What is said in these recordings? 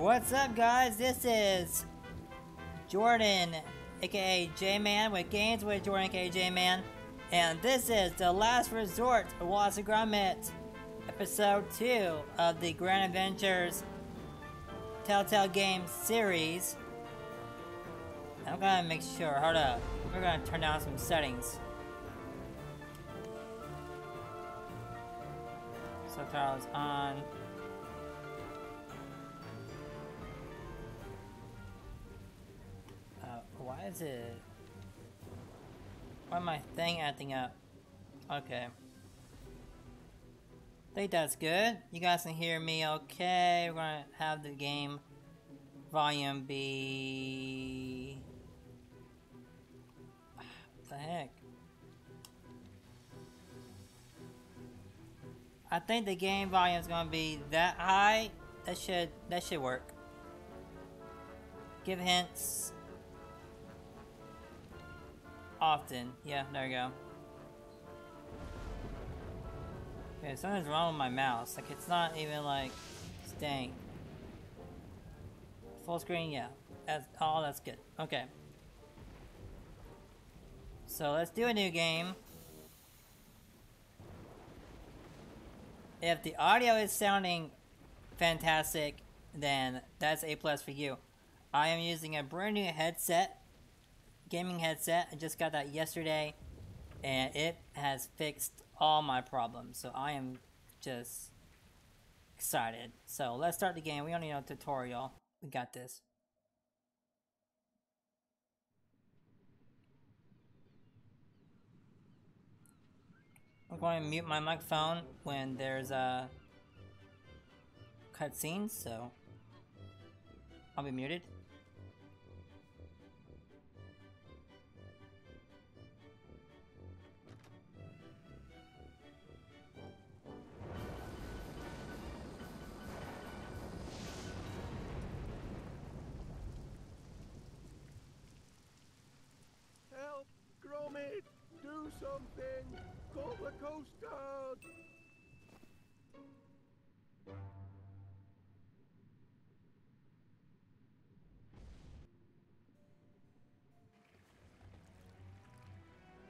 What's up, guys? This is Jordan, aka J-Man, with Games with Jordan, aka J-Man, and this is The Last Resort of Wallace and Gromit, episode 2 of the Grand Adventures Telltale Games series. I'm gonna make sure, hold up, we're gonna turn down some settings. Subtitles on. Why is it? Why am I thing acting up? Okay. I think that's good. You guys can hear me okay. We're gonna have the game volume be... What the heck? I think the game volume is gonna be that high. That should work. Give hints often. Yeah, there we go. Okay, something's wrong with my mouse. Like, it's not even like staying. Full screen, yeah. That's all. That's good. Okay. So let's do a new game. If the audio is sounding fantastic, then that's A+ for you. I am using a brand new headset. Gaming headset. I just got that yesterday, and it has fixed all my problems, so I am just excited. So let's start the game. We don't need no tutorial. We got this. I'm going to mute my microphone when there's a cutscene, so I'll be muted. Help, Gromit! Do something! Call the Coast Guard!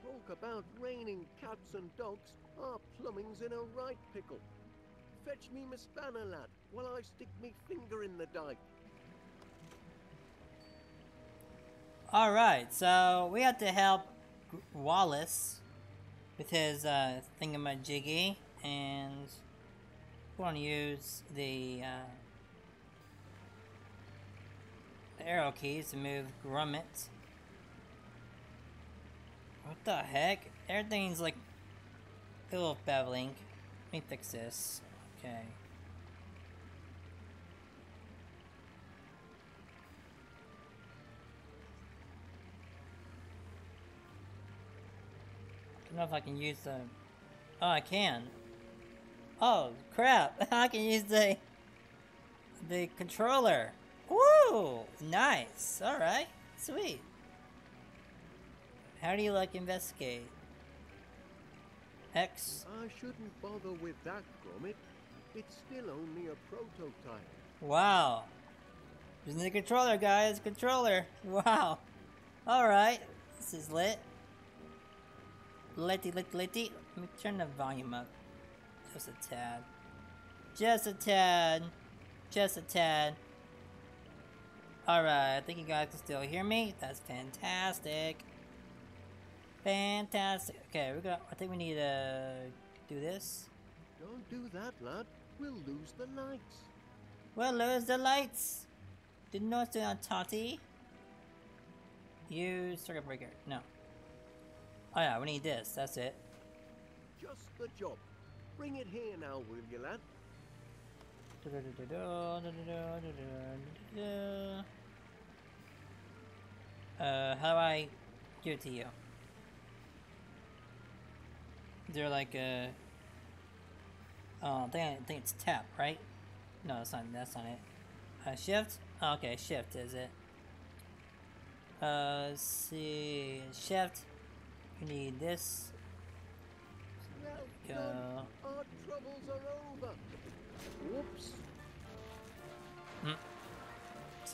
Talk about raining cats and dogs, our plumbing's in a right pickle. Fetch me my spanner, lad, while I stick me finger in the dike. Alright, so we have to help Wallace with his thingamajiggy, and we're going to use the arrow keys to move Gromit. What the heck? Everything's like a little beveling. Let me fix this. Okay. I don't know if I can use the... Oh, I can. Oh, crap. I can use the controller. Woo! Nice. Alright. Sweet. How do you, like, investigate? X? I shouldn't bother with that, Gromit. It's still only a prototype. Wow. Using the controller, guys. Controller. Wow. Alright. This is lit. Litty. Let me turn the volume up. Just a tad. Just a tad. Alright, I think you guys can still hear me. That's fantastic. Okay, I think we need to do this. Don't do that, lad. We'll lose the lights. Didn't know it's on Tati. Use circuit breaker. No. Oh yeah, we need this, that's it. Just the job. Bring it here now, will you, lad? How do I give it to you? Is there like a... Oh, I think it's tap, right? No, that's not it. Shift? Oh, okay, shift is it. Let's see... Shift. We need this. Go. Our troubles are over. Whoops.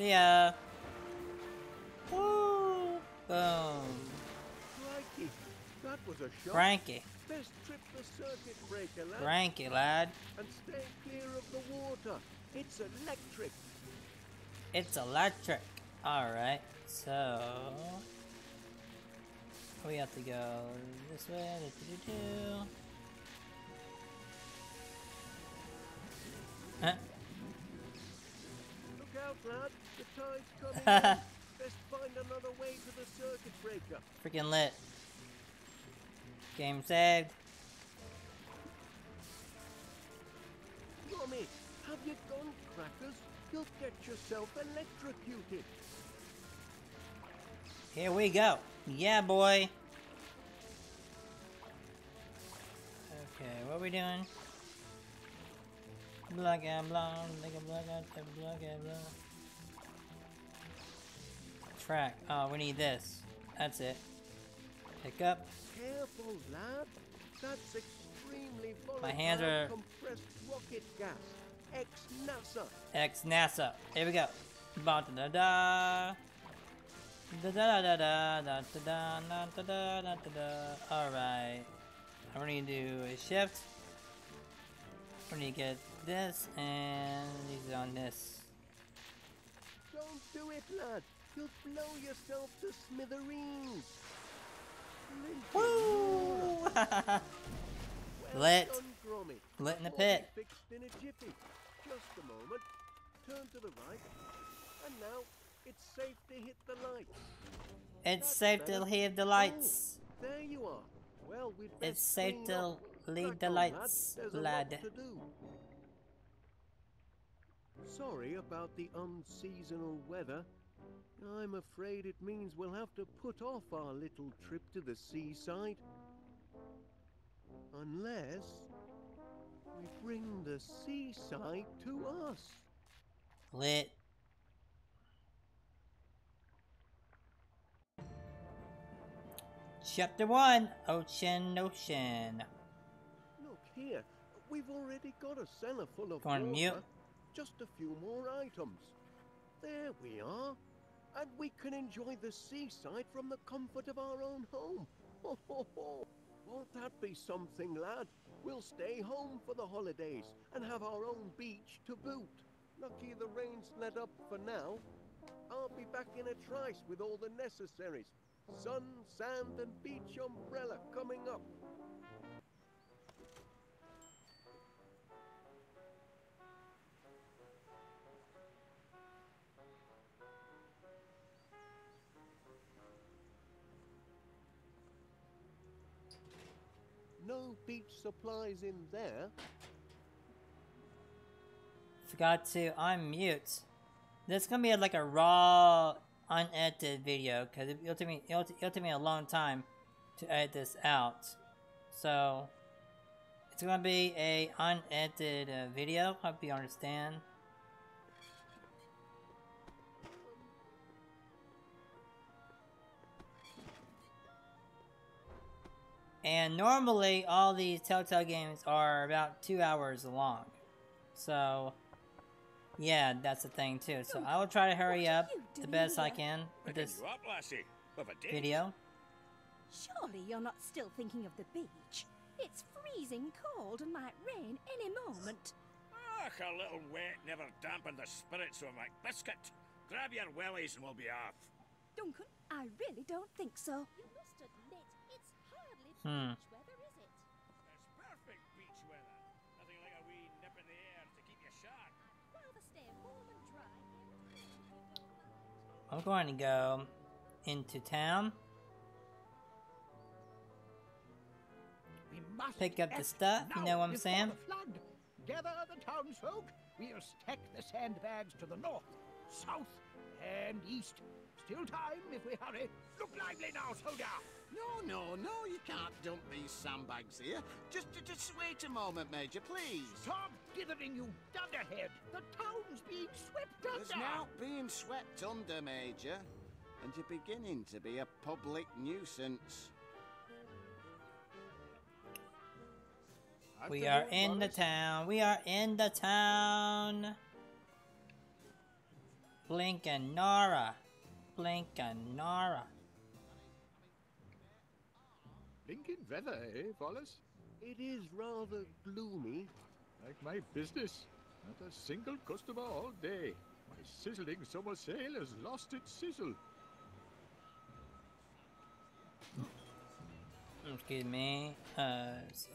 See ya. Woo! Boom. Crikey. That was a shock. Cranky. Best trip the circuit breaker, lad. Cranky, lad. And stay clear of the water. It's electric. It's electric. Alright, so we have to go this way. Huh? Look out, lad. The tide's coming. Best find another way to the circuit breaker. Freaking lit. Game saved. Yummy, have you gone crackers? You'll get yourself electrocuted. Here we go. Yeah, boy. Okay, what are we doing? Blug and blah, Track. Oh, we need this. That's it. Pick up. Careful, lad. That's extremely volatile. My hands are compressed rocket gas. Ex-NASA. Ex-NASA. Here we go. Ba da da. Da da da da da da da da da da. All right. I'm gonna do a shift. We're gonna get this and these on this. Don't do it, lad. You'll blow yourself to smithereens. Woo! Lit. Lit in the pit. Fixed in a jiffy. Just a moment. Turn to the right. And now it's safe to hit the lights. It's safe to hit the lights. There you are. Well, we'd best it's safe to lead the lights, lad. Sorry about the unseasonal weather. I'm afraid it means we'll have to put off our little trip to the seaside. Unless we bring the seaside to us. Lit. Chapter 1, Ocean. Look here, we've already got a cellar full of water. Mute. Just a few more items. There we are. And we can enjoy the seaside from the comfort of our own home. Ho, ho, ho. Won't that be something, lad? We'll stay home for the holidays and have our own beach to boot. Lucky the rain's let up for now. I'll be back in a trice with all the necessaries. Sun, sand, and beach umbrella coming up. No beach supplies in there. Forgot to unmute. This is gonna be like a raw, unedited video because it'll take me a long time to edit this out. So it's gonna be a unedited video. Hope you understand. And normally, all these Telltale games are about 2 hours long. So, yeah, that's the thing, too. So, I will try to hurry up the best I can with this video. Surely you're not still thinking of the beach. It's freezing cold and might rain any moment. Ach, a little wet never dampened the spirits of McBiscuit. Grab your wellies and we'll be off. Duncan, I really don't think so. You must admit, it's beach weather, is it? It's perfect beach weather. Nothing like a wee nip in the air to keep you sharp. I'd rather stay warm and dry. I'm going to go into town. We must pick up the stuff. You know what I'm saying? Gather the townsfolk. We'll stack the sandbags to the north, south, and east. Still time if we hurry. Look lively now, soldier. No, no, no, you can't dump these sandbags here. Just wait a moment, Major, please. Stop dithering, you dunderhead. The town's being swept under. It's now being swept under, Major. And you're beginning to be a public nuisance. We are in the town. We are in the town. Blinkanara. Blinkanara. Blinkin' weather, eh, Wallace? It is rather gloomy. Like my business. Not a single customer all day. My sizzling summer sale has lost its sizzle. Excuse me. That's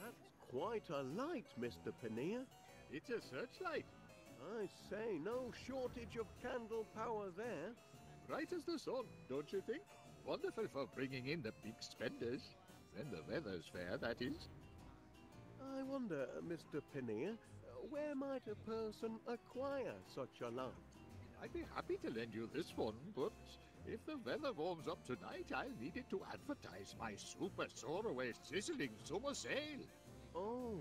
quite a light, Mr. Paneer. It's a searchlight. I say, no shortage of candle power there. Right as the sun, don't you think? Wonderful for bringing in the big spenders. When the weather's fair, that is. I wonder, Mr. Paneer, where might a person acquire such a light? I'd be happy to lend you this one, but if the weather warms up tonight, I'll need it to advertise my super soar-away sizzling summer sale. Oh.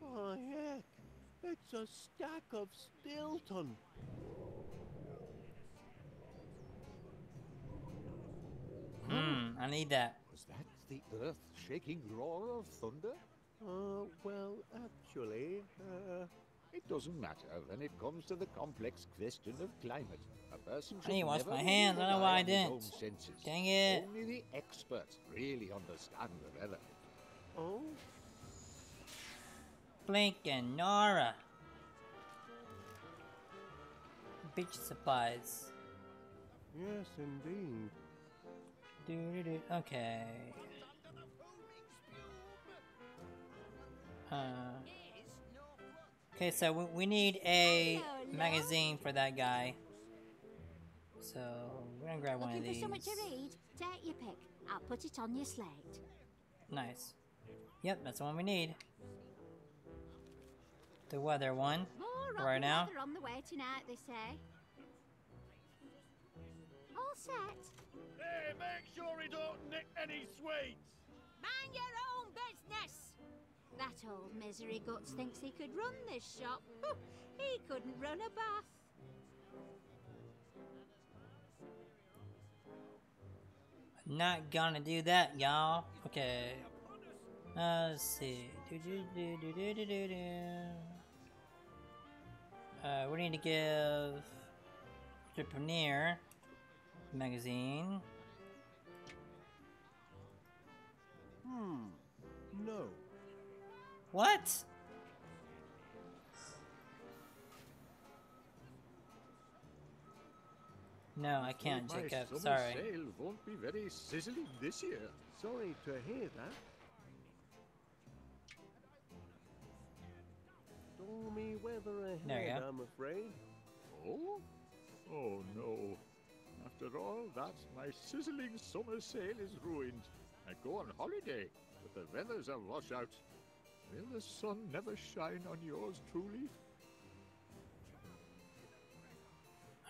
Why, heck, it's a stack of Stilton. I need that. Was that the earth-shaking roar of thunder? Well, actually, It doesn't matter when it comes to the complex question of climate. A person should never wash my hands. I don't know why I didn't. Dang it. Only the experts really understand the weather. Oh? Blinkin' Nora. Beach supplies. Yes, indeed. Okay. Okay, so we need a magazine for that guy. So we're gonna grab one of these. Looking for something to read? Take your pick. I'll put it on your slate. Nice. Yep, that's the one we need. The weather one. Right now. They're on the way tonight, they say. All set. Hey, make sure he don't nick any sweets. Mind your own business. That old misery guts thinks he could run this shop. He couldn't run a bath. Not gonna do that, y'all. Okay. Let's see. We need to give Mr. Paneer magazine. No. What? No, I can't, Jacob. My sorry. Sale won't be very sizzling this year. Sorry to hear that. Stormy weather ahead, there I'm afraid. Oh? Oh no. After all that, my sizzling summer sale is ruined. I go on holiday, but the weather's a washout. Will the sun never shine on yours truly?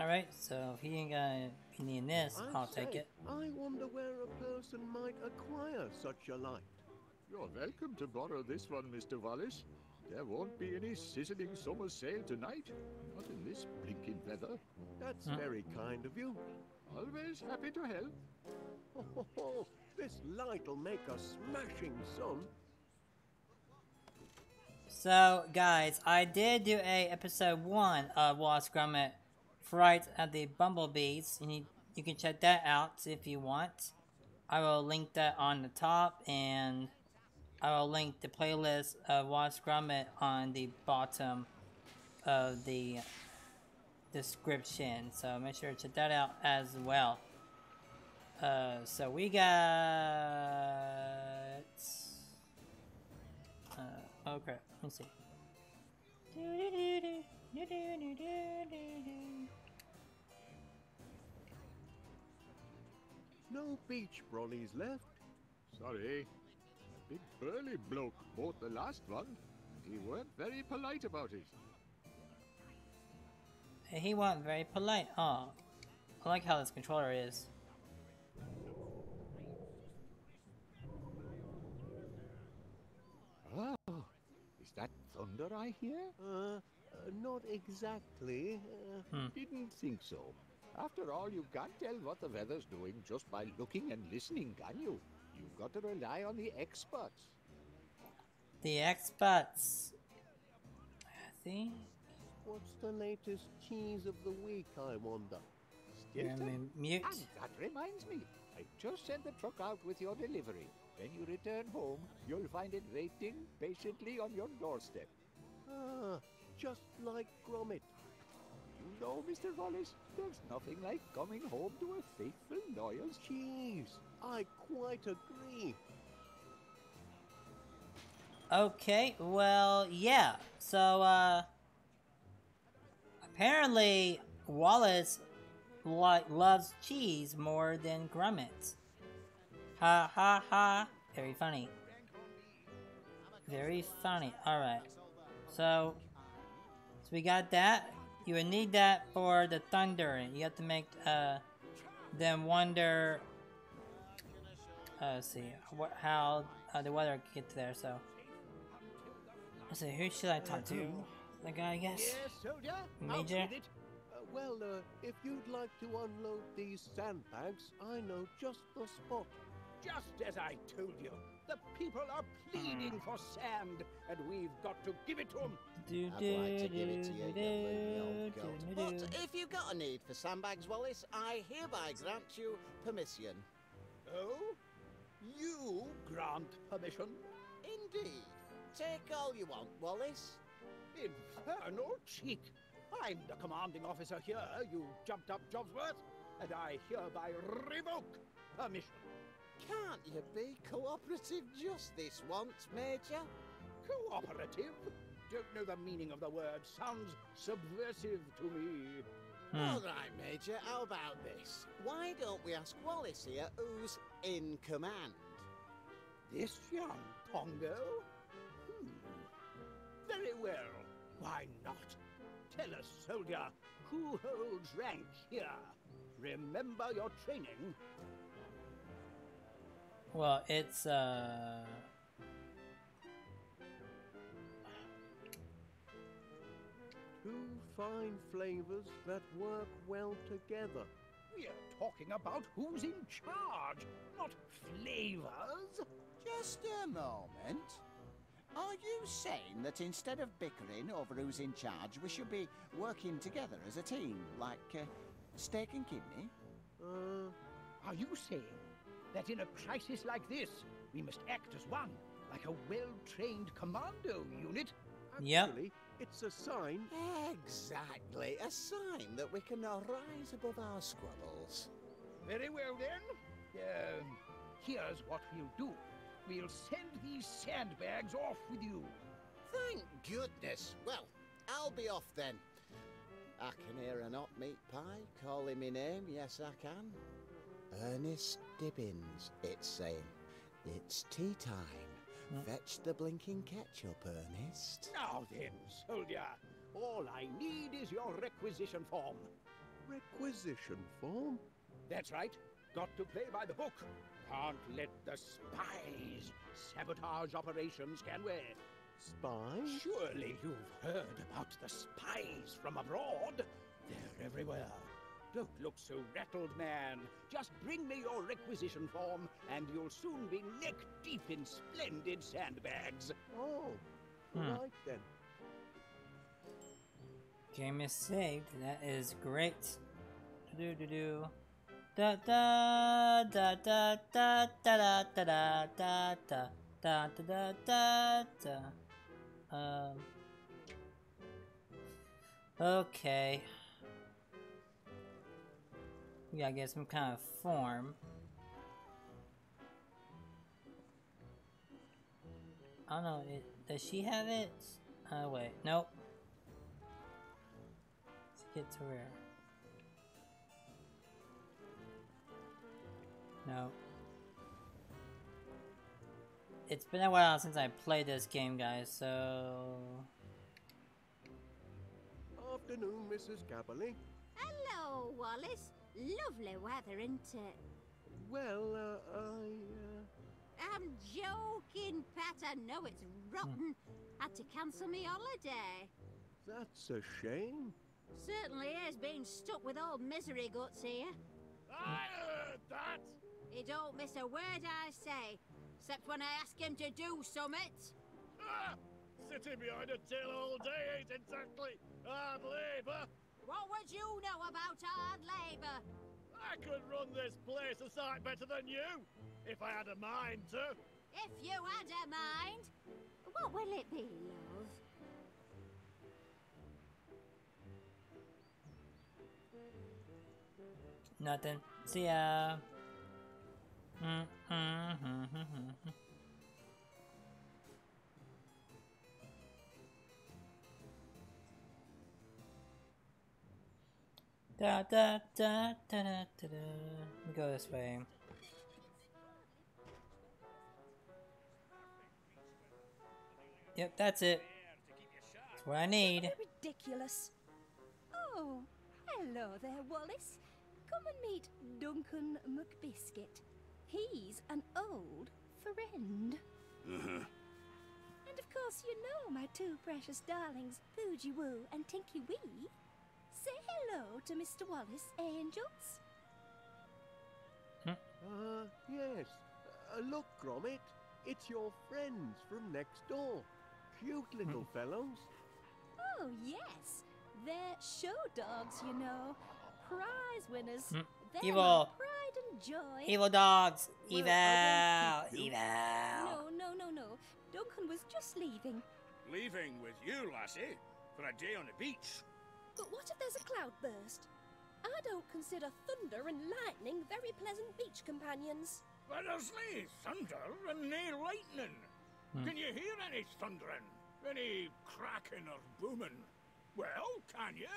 Alright, so if he ain't gonna be needing this, I'll take it. I wonder where a person might acquire such a light. You're welcome to borrow this one, Mr. Wallace. There won't be any sizzling summer sale tonight. Not in this blinking weather. That's very kind of you. Always happy to help. Oh, this light'll make a smashing sun. So, guys, I did do a episode 1 of Wallace Gromit, Fright at the Bumblebees. You can check that out if you want. I will link that on the top, and I will link the playlist of Wallace Gromit on the bottom of the description. So make sure to check that out as well. So we got... oh crap, let me see. No beach brollies left. Sorry. A big burly bloke bought the last one. He weren't very polite about it. He wasn't very polite. Oh, I like how this controller is. Oh. Is that thunder I hear? Not exactly. Didn't think so. After all, you can't tell what the weather's doing just by looking and listening, can you? You've got to rely on the experts. The experts. think. What's the latest cheese of the week, I wonder? Stilton? Mute. And that reminds me, I just sent the truck out with your delivery. When you return home, you'll find it waiting patiently on your doorstep. Ah, just like Gromit. You know, Mr. Wallace, there's nothing like coming home to a faithful, loyal... Jeez, I quite agree. Okay, well, yeah. So, apparently, Wallace loves cheese more than Gromit. Ha ha ha. Very funny. Very funny. Alright. So we got that. You would need that for the thunder. You have to make them wonder. Let's see what the weather gets there. So let's see. Who should I talk to? The guy, I guess. Yes, Major. Well, if you'd like to unload these sandbags, I know just the spot. Just as I told you, the people are pleading for sand, and we've got to give it to them. I'd like to give it to you, young lady. But if you've got a need for sandbags, Wallace, I hereby grant you permission. Oh? You grant permission? Indeed. Take all you want, Wallace. Infernal cheek. I'm the commanding officer here, you jumped up Jobsworth, and I hereby revoke permission. Can't you be cooperative just this once, Major? Cooperative? Don't know the meaning of the word. Sounds subversive to me. All right, Major, how about this? Why don't we ask Wallace here who's in command? This young Pongo? Very well. Why not? Tell us, soldier, who holds rank here? Remember your training. Well, it's, two fine flavors that work well together. We're talking about who's in charge, not flavors. Just a moment. Are you saying that instead of bickering over who's in charge, we should be working together as a team, like steak and kidney? Are you saying that in a crisis like this, we must act as one, like a well-trained commando unit? Actually, it's a sign. Exactly, a sign that we can rise above our squabbles. Very well then. Here's what we'll do. We'll send these sandbags off with you. Thank goodness. Well, I'll be off then. I can hear an hot meat pie calling me name. Yes, I can. Ernest Dibbins, it's saying. It's tea time. Fetch the blinking ketchup, Ernest. Now then, soldier. All I need is your requisition form. Requisition form? That's right. Got to play by the book. Can't let the spies sabotage operations, can we? Spies? Surely you've heard about the spies from abroad. They're everywhere. Don't look so rattled, man. Just bring me your requisition form, and you'll soon be neck deep in splendid sandbags. Oh, right then. Game is saved. That is great. Do-do-do-do. Da da da da da da da da da da da da da da. Okay. We gotta get some kind of form. I don't know. Does she have it? Wait. Nope. Let's get to her. No. It's been a while since I played this game, guys, so... Afternoon, Mrs. Gabberley. Hello, Wallace. Lovely weather, isn't it? Well, I'm joking, Pat. I know it's rotten. Had to cancel my holiday. That's a shame. Certainly is, being stuck with old misery guts here. I heard that! He don't miss a word I say, except when I ask him to do summit. Sitting behind a till all day ain't exactly hard labour. What would you know about hard labour? I could run this place a sight better than you, if I had a mind to. If you had a mind? What will it be, love? Nothing. See ya. Da da da da da da da. We go this way. Yep, that's it. That's what I need. Ridiculous. Oh, hello there, Wallace. Come and meet Duncan McBiscuit. He's an old friend. Uh-huh. And of course you know my two precious darlings, Poochie Woo and Tinky Wee. Say hello to Mr. Wallace, angels. Yes. Look, Gromit. It's your friends from next door. Cute little fellows. Oh, yes. They're show dogs, you know. Prize winners. Evil. Pride and joy. Evil dogs. Evil. Well, evil. No. Duncan was just leaving. Leaving with you, lassie? For a day on the beach? But what if there's a cloudburst? I don't consider thunder and lightning very pleasant beach companions. Let us leave thunder and nay lightning. Can you hear any thundering? Any cracking or booming? Well, can you?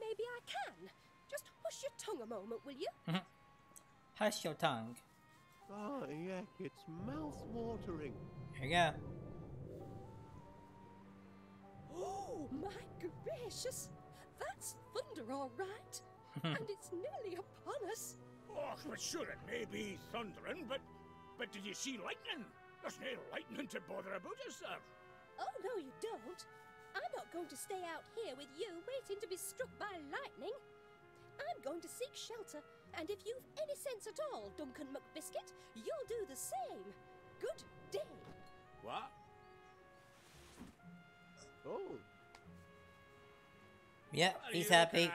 Maybe I can. Just hush your tongue a moment, will you? Hush your tongue. Oh, yeah, it's mouth-watering. Here you go. Oh, my gracious. That's thunder, all right. And it's nearly upon us. Oh, but sure it may be thundering, but did you see lightning? There's no lightning to bother about yourself. Oh, no, you don't. I'm not going to stay out here with you waiting to be struck by lightning. I'm going to seek shelter, and if you've any sense at all, Duncan McBiscuit, you'll do the same. Good day. What? Oh. Yeah, he's happy.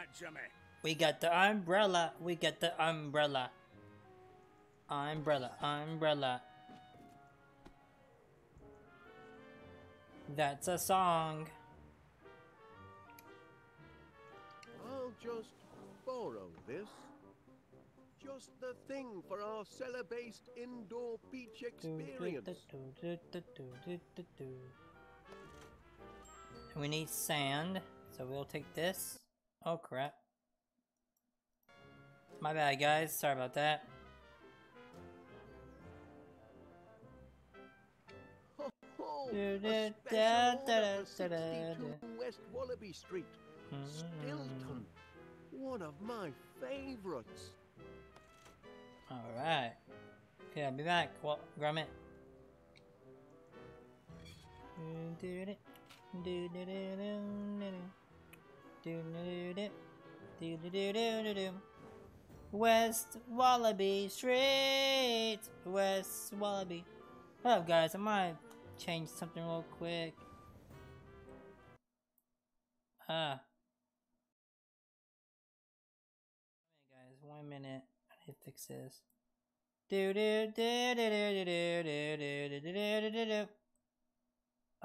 We got the umbrella. We got the umbrella. Umbrella. That's a song. I'll just borrow this. Just the thing for our cellar-based indoor beach experience. We need sand, so we'll take this. Oh crap. My bad, guys. Sorry about that. A special order for 62 West Wallaby Street. Stilton. One of my favorites. Alright. Okay, I'll be back. Well, Gromit. West Wallaby Street. West Wallaby. Hello guys, I might change something real quick. Hey guys, 1 minute. I need to fix this.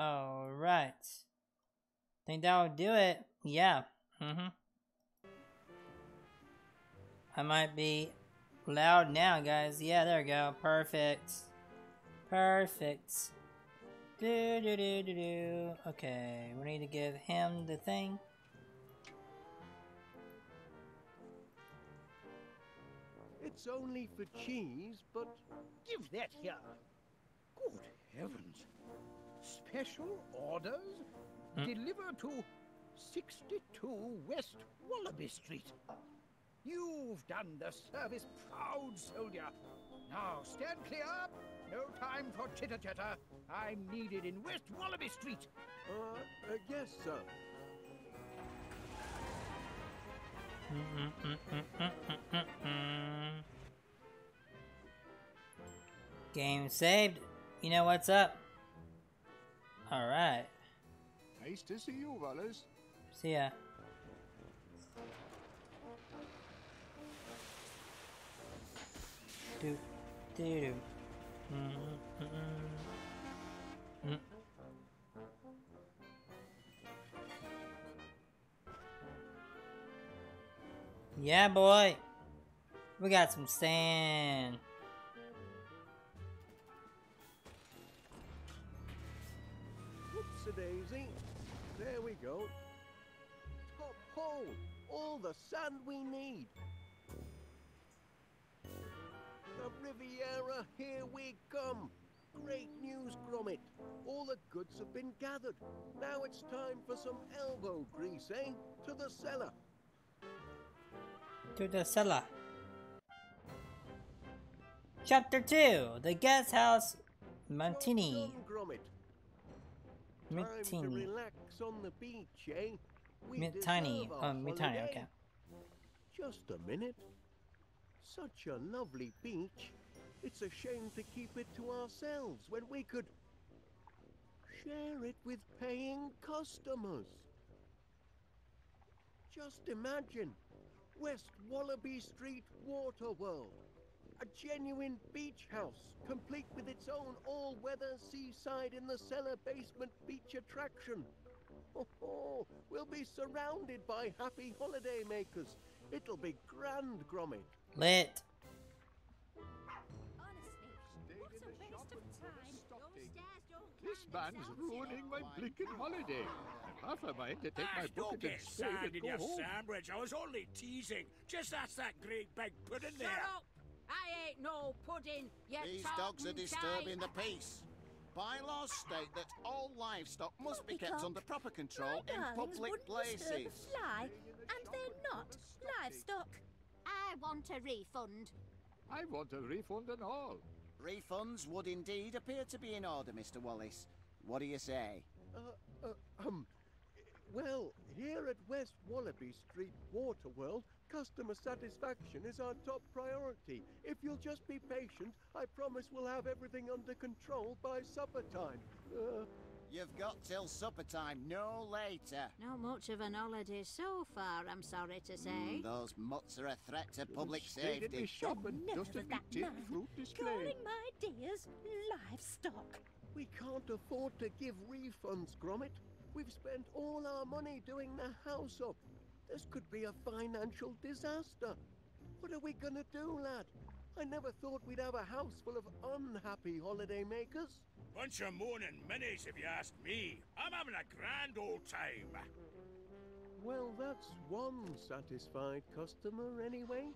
Alright. Think that'll do it. Yeah. I might be loud now, guys. Yeah, there we go. Perfect. Okay, we need to give him the thing. It's only for cheese, but give that here. Good heavens. Special orders delivered to 62 West Wallaby Street. You've done the service, proud soldier. Now stand clear. No time for chitter-chatter. I'm needed in West Wallaby Street. Yes, sir. Game saved. You know what's up. All right. Nice to see you, Wallace. See ya. Do do do. Yeah, boy. We got some sand. Whoopsie-daisy. There we go. Top hole. All the sand we need. The Riviera, here we come. Great news, Gromit. All the goods have been gathered. Now it's time for some elbow grease, eh? To the cellar. To the cellar. Chapter 2, The Guest House, Montini. Well done, Gromit. Time to relax on the beach, eh? Mintini. Oh, Mintini, okay. Just a minute. Such a lovely beach. It's a shame to keep it to ourselves when we could share it with paying customers. Just imagine, West Wallaby Street Waterworld. A genuine beach house, complete with its own all-weather seaside in the cellar basement beach attraction. Oh, we'll be surrounded by happy holidaymakers. It'll be grand, Gromit. Lit. This man's ruining my blinking holiday. I'm half a mind to take my bucket and spade and go home. Sandwich. I was only teasing. Just ask that great big pudding there. Shut up! I ain't no pudding. These dogs are disturbing the peace. Bylaws state that all livestock must be kept under proper control in public places. Fly, and they're not livestock. I want a refund. I want a refund and all. Refunds would indeed appear to be in order, Mr. Wallace. What do you say? Well, here at West Wallaby Street Waterworld, customer satisfaction is our top priority. If you'll just be patient, I promise we'll have everything under control by supper time. You've got till supper time, no later. Not much of an holiday so far, I'm sorry to say. Those mutts are a threat to public safety. Just a big fruit display. Calling my dears livestock. We can't afford to give refunds, Gromit. We've spent all our money doing the house up. This could be a financial disaster. What are we gonna do, lad? I never thought we'd have a house full of unhappy holidaymakers. Bunch of moaning minnies, if you ask me. I'm having a grand old time. Well, that's one satisfied customer, anyway.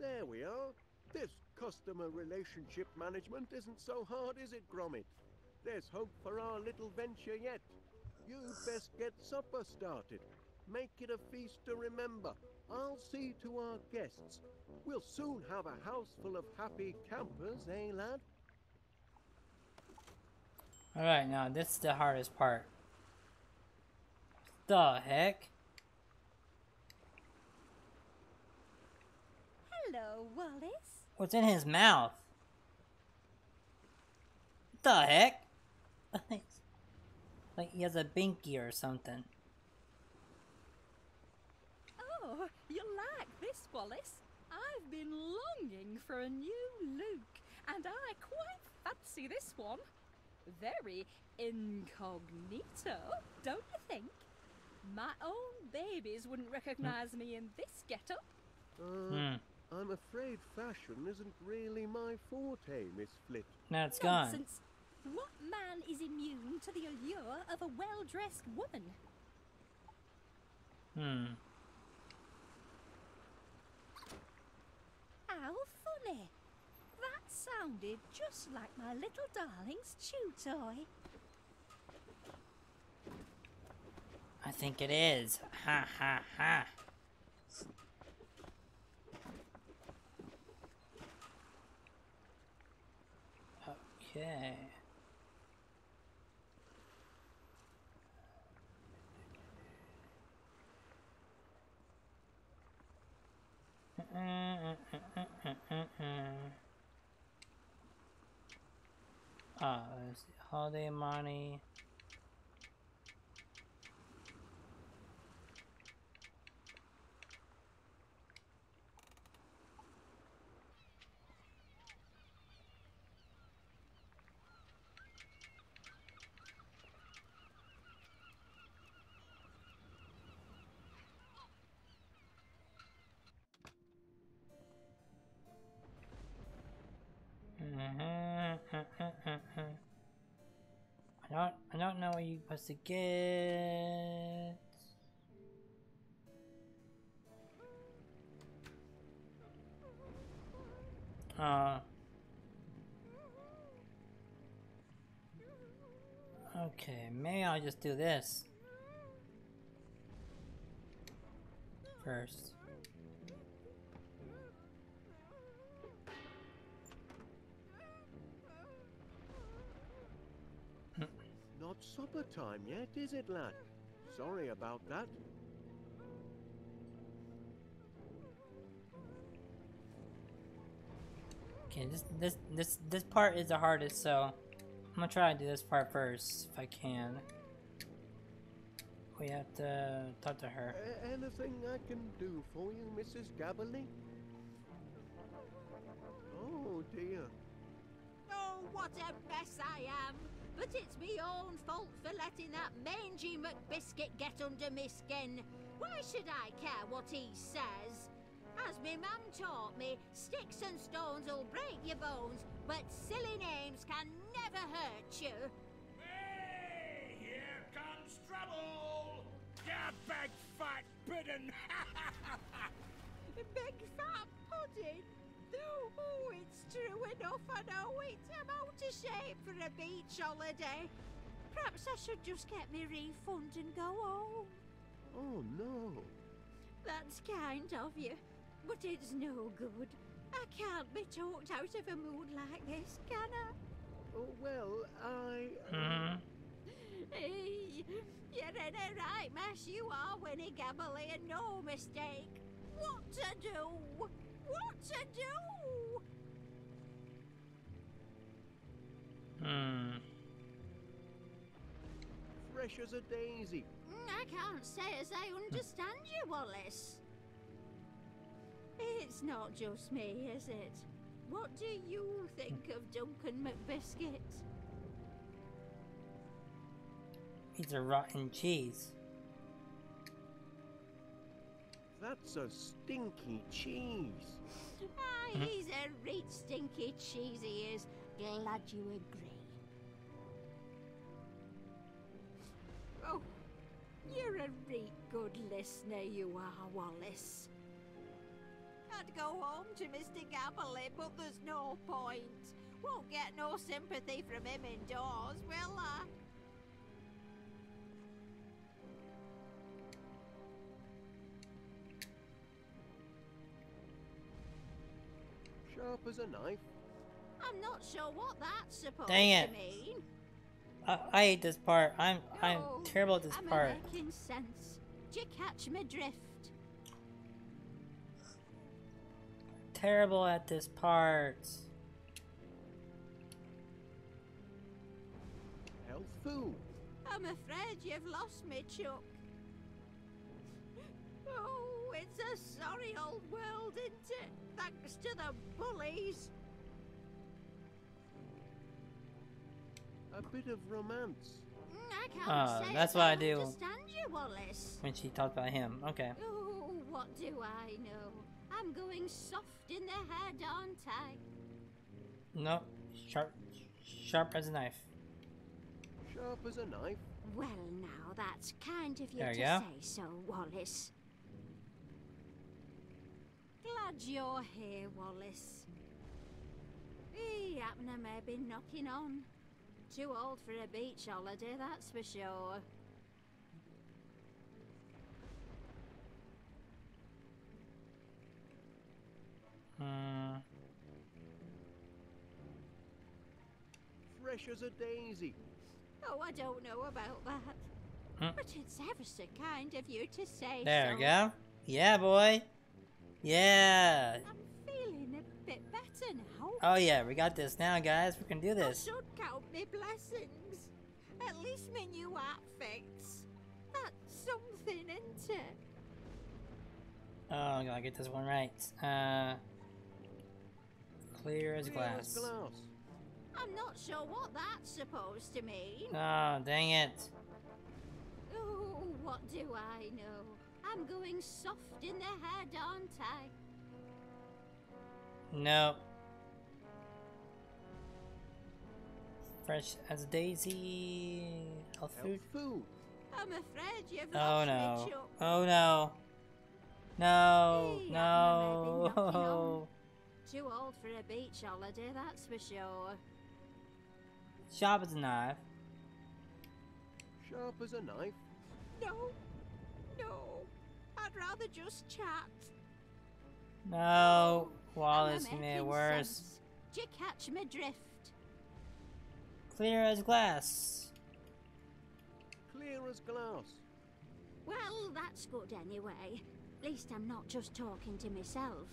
There we are. This customer relationship management isn't so hard, is it, Gromit? There's hope for our little venture yet. You'd best get supper started. Make it a feast to remember. I'll see to our guests. We'll soon have a house full of happy campers, eh, lad? Alright, now this is the hardest part. The heck? Hello, Wallace. What's in his mouth? The heck? Like he has a binky or something. Oh, you like this, Wallace? I've been longing for a new look, and I quite fancy this one. Very incognito, don't you think? My own babies wouldn't recognize me in this getup. I'm afraid fashion isn't really my forte, Miss Flit. No, it's gone. What man is immune to the allure of a well-dressed woman? How funny! That sounded just like my little darling's chew toy. I think it is. Ha ha ha. Okay. Holiday money. I don't know what you're supposed to get. Okay, maybe I'll just do this first. Not supper time yet, is it, lad? Sorry about that. Okay, this part is the hardest, so I'm gonna try to do this part first if I can. We have to talk to her. Anything I can do for you, Mrs. Gabberley? Oh dear. Oh, what a mess I am! But it's me own fault for letting that mangy McBiscuit get under me skin. Why should I care what he says? As me mum taught me, sticks and stones will break your bones, but silly names can never hurt you. Hey, here comes trouble! Ya big fat pudding! Big fat pudding? Oh, it's true enough, I know it. I'm out of shape for a beach holiday. Perhaps I should just get my refund and go home. Oh, no. That's kind of you, but it's no good. I can't be talked out of a mood like this, can I? Oh, well, I... Hey, you're in a right mess you are, Winnie Gabberley, and no mistake. What to do? What to do? Fresh as a daisy. I can't say as I understand you, Wallace. It's not just me, is it? What do you think of Duncan McBiscuit? He's a rotten cheese. That's a stinky cheese. Ah, he's a rich stinky cheese, he is. Glad you agree. Oh, you're a real good listener, you are, Wallace. I'd go home to Mr. Gabberley, but there's no point. Won't get no sympathy from him indoors, will I? Sharp as a knife. I'm not sure what that's supposed to mean. I hate this part. I'm terrible at this part. Making sense. Did you catch my drift? Terrible at this part. Health food. I'm afraid you've lost me, Chuck. Oh, it's a sorry old world, isn't it? Thanks to the bullies. A bit of romance. I can't say that's what I do. Understand you, Wallace. When she talked about him, okay. Oh, what do I know? I'm going soft in the head, aren't I? No, sharp as a knife. Sharp as a knife. Well, now that's kind of you to say so, Wallace. Glad you're here, Wallace. He happened to maybe knocking on. Too old for a beach holiday, that's for sure. Fresh as a daisy. Oh, I don't know about that. But it's ever so kind of you to say so. There we go. Yeah, boy. Yeah. I'm feeling a bit better now. Oh yeah, we got this now, guys. We can do this. I should count my blessings. At least my new outfits. That's something, isn't it? Oh, I gotta get this one right. Clear as glass. I'm not sure what that's supposed to mean. Oh, dang it. Oh, what do I know? I'm going soft in the head, aren't I? No. Fresh as Daisy. Health food? I'm afraid you've lost me, Chop. Oh no. No. Hey, no. Oh. Too old for a beach holiday, that's for sure. Sharp as a knife. Sharp as a knife? No. No. I'd rather just chat. No. Wallace, you made it worse. Did you catch my drift? Clear as glass. Clear as glass. Well, that's good anyway. At least I'm not just talking to myself.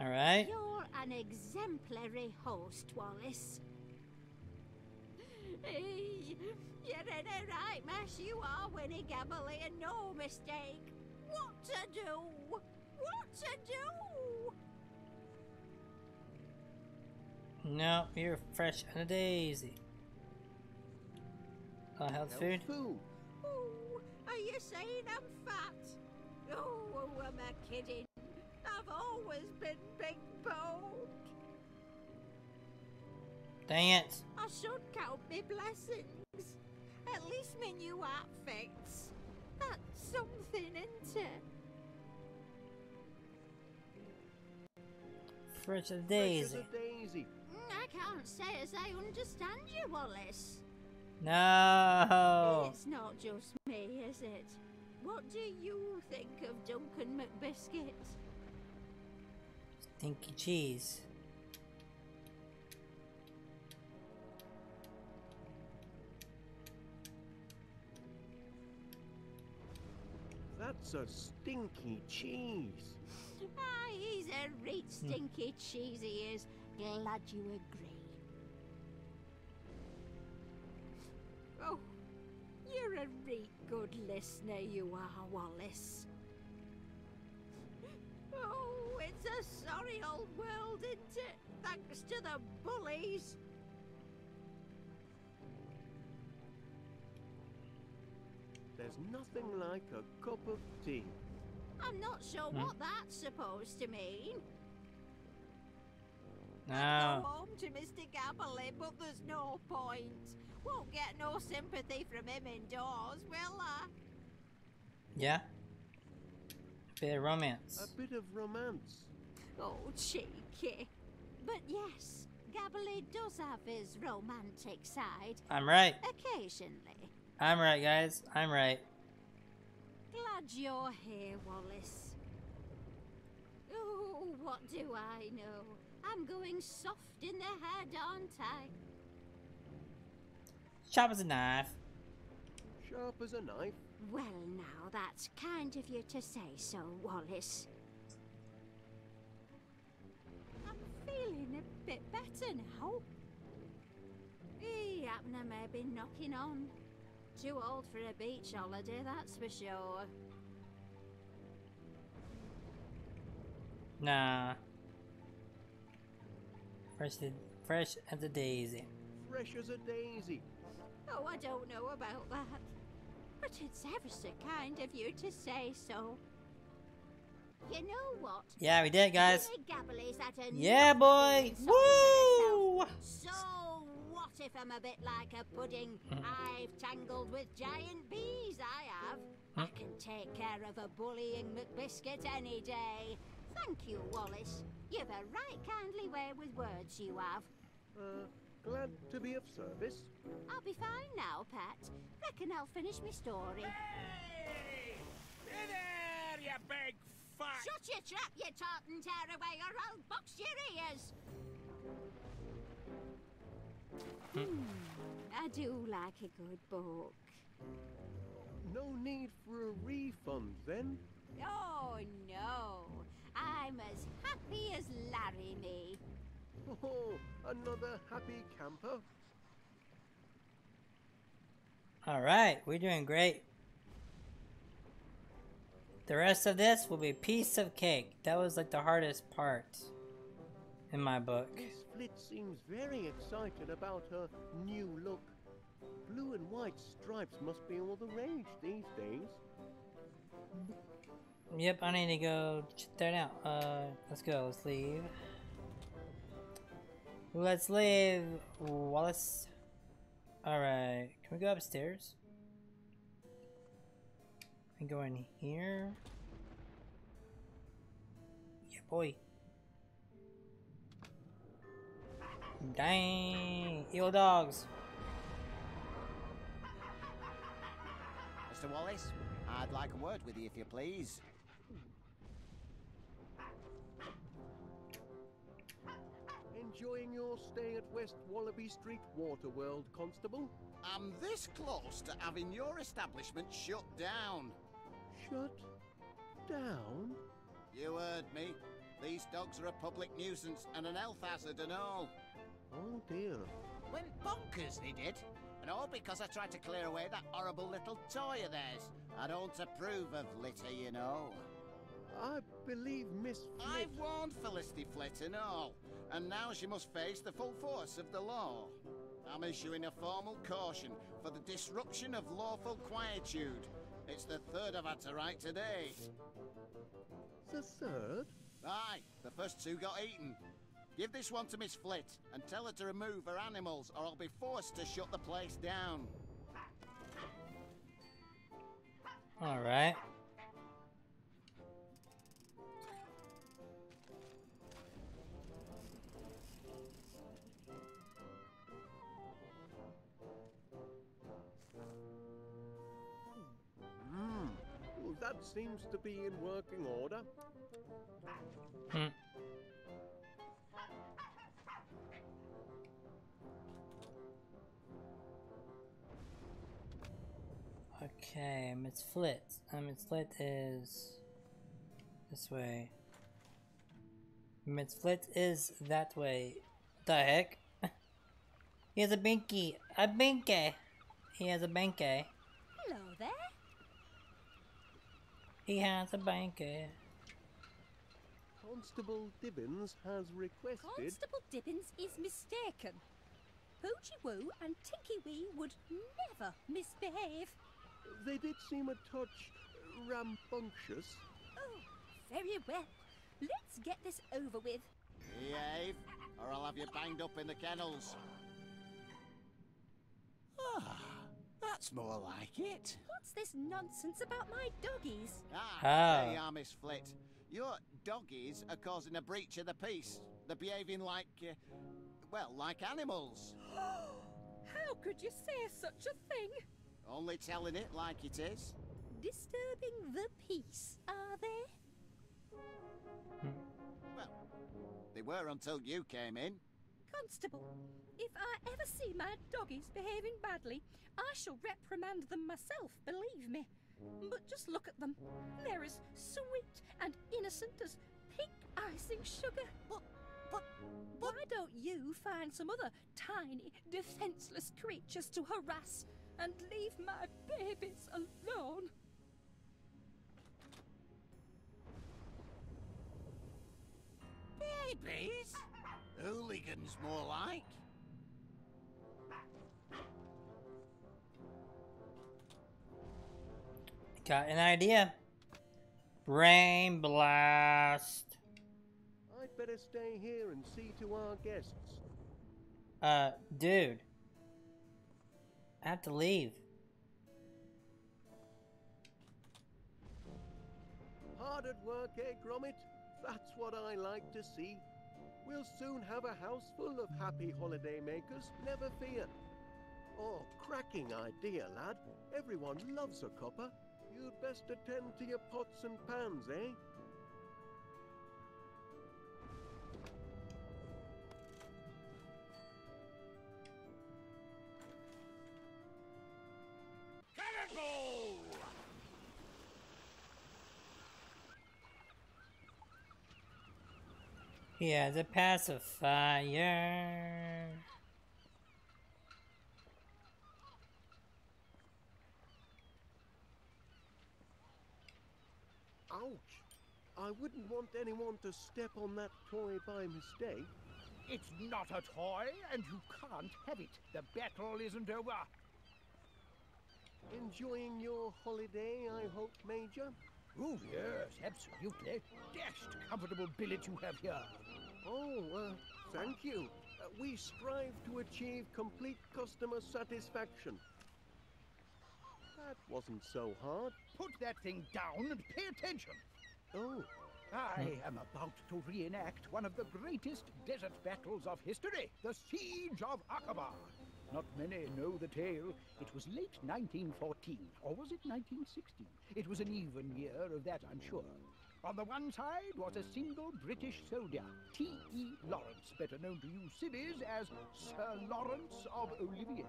All right. You're an exemplary host, Wallace. Hey, you're in a right mess. You are Winnie Gabberley, and no mistake. What to do? What to do? No, you're fresh and a daisy. Health food. Oh, are you saying I'm fat? Oh, who am I kidding? I've always been big boned. Dang it! I should count my blessings. At least my new outfits. That's something, isn't it? Fresh as a daisy. I can't say as I understand you, Wallace. No. It's not just me, is it? What do you think of Duncan McBiscuit? Stinky cheese. That's a stinky cheese. Ah, he's a right stinky cheese, he is. Glad you agree. Oh, you're a right good listener, you are, Wallace. Oh, it's a sorry old world, isn't it? Thanks to the bullies. There's nothing like a cup of tea. I'm not sure what that's supposed to mean. No. I'll go home to Mr. Gabberley, but there's no point. Won't get no sympathy from him indoors, will I? Yeah. A bit of romance. A bit of romance. Oh, cheeky. But yes, Gabberley does have his romantic side. I'm right. Occasionally. I'm right, guys. I'm right. Glad you're here, Wallace. Oh, what do I know? I'm going soft in the head, aren't I? Sharp as a knife. Sharp as a knife. Well, now, that's kind of you to say so, Wallace. I'm feeling a bit better now. He happened to maybe knocking on. Too old for a beach holiday, that's for sure. Nah. Fresh as a daisy. Fresh as a daisy. Oh, I don't know about that. But it's ever so kind of you to say so. You know what? Yeah, we did, guys. Yeah, boy! Woo! So what if I'm a bit like a pudding? I've tangled with giant bees, I have. I can take care of a bullying McBiscuit any day. Thank you, Wallace. You've a right kindly way with words, you have. Glad to be of service. I'll be fine now, Pat. Reckon I'll finish my story. Hey! Hey there, you big fuck! Shut your trap, you tart and tear away, or I'll box your ears! I do like a good book. No need for a refund, then? Oh, no. I'm as happy as Larry me. Oh, another happy camper. All right, we're doing great. The rest of this will be a piece of cake. That was like the hardest part in my book. Miss Flit seems very excited about her new look. Blue and white stripes must be all the rage these days. Yep, I need to go check that out. Let's go. Let's leave. Let's leave Wallace. Alright, can we go upstairs? And go in here. Yeah, boy. Dang, evil dogs. Mr. Wallace, I'd like a word with you if you please. Enjoying your stay at West Wallaby Street Waterworld, Constable? I'm this close to having your establishment shut down. Shut down? You heard me. These dogs are a public nuisance and an health hazard and all. Oh dear. Went bonkers, they did. And all because I tried to clear away that horrible little toy of theirs. I don't approve of litter, you know. I believe Miss Flit... I've warned Felicity Flit and all, and now she must face the full force of the law. I'm issuing a formal caution for the disruption of lawful quietude. It's the third I've had to write today. The third? Aye, the first two got eaten. Give this one to Miss Flit and tell her to remove her animals or I'll be forced to shut the place down. Alright. That seems to be in working order. Okay, Miss Flit. Miss Flit is this way. Miss Flit is that way. The heck? He has a binky. A binky. He has a binky. Hello there. He has a banker. Constable Dibbins has requested... Constable Dibbins is mistaken. Poochie Woo and Tinky Wee would never misbehave. They did seem a touch rambunctious. Oh, very well. Let's get this over with. Behave, or I'll have you banged up in the kennels. That's more like it. What's this nonsense about my doggies? Ah, there you are, Miss Flit. Your doggies are causing a breach of the peace. They're behaving like, well, like animals. How could you say such a thing? Only telling it like it is. Disturbing the peace, are they? Well, they were until you came in. Constable, if I ever see my doggies behaving badly, I shall reprimand them myself, believe me. But just look at them. They're as sweet and innocent as pink icing sugar. But why don't you find some other tiny, defenseless creatures to harass and leave my babies alone? Babies? Hooligans, more like. Got an idea. Brain blast. I'd better stay here and see to our guests. Dude. I have to leave. Hard at work, eh, Gromit? That's what I like to see. We'll soon have a house full of happy holiday makers, never fear. Oh, cracking idea, lad. Everyone loves a copper. You'd best attend to your pots and pans, eh? Cannonball! Yeah, the pacifier. Ouch! I wouldn't want anyone to step on that toy by mistake. It's not a toy, and you can't have it. The battle isn't over. Enjoying your holiday, I hope, Major? Oh, yes, absolutely. Dashed comfortable billet you have here. Oh, thank you. we strive to achieve complete customer satisfaction. That wasn't so hard. Put that thing down and pay attention. Oh. I am about to reenact one of the greatest desert battles of history, the Siege of Aqaba. Not many know the tale. It was late 1914, or was it 1916? It was an even year of that, I'm sure. On the one side was a single British soldier, T.E. Lawrence, better known to you civvies as Sir Lawrence of Arabia.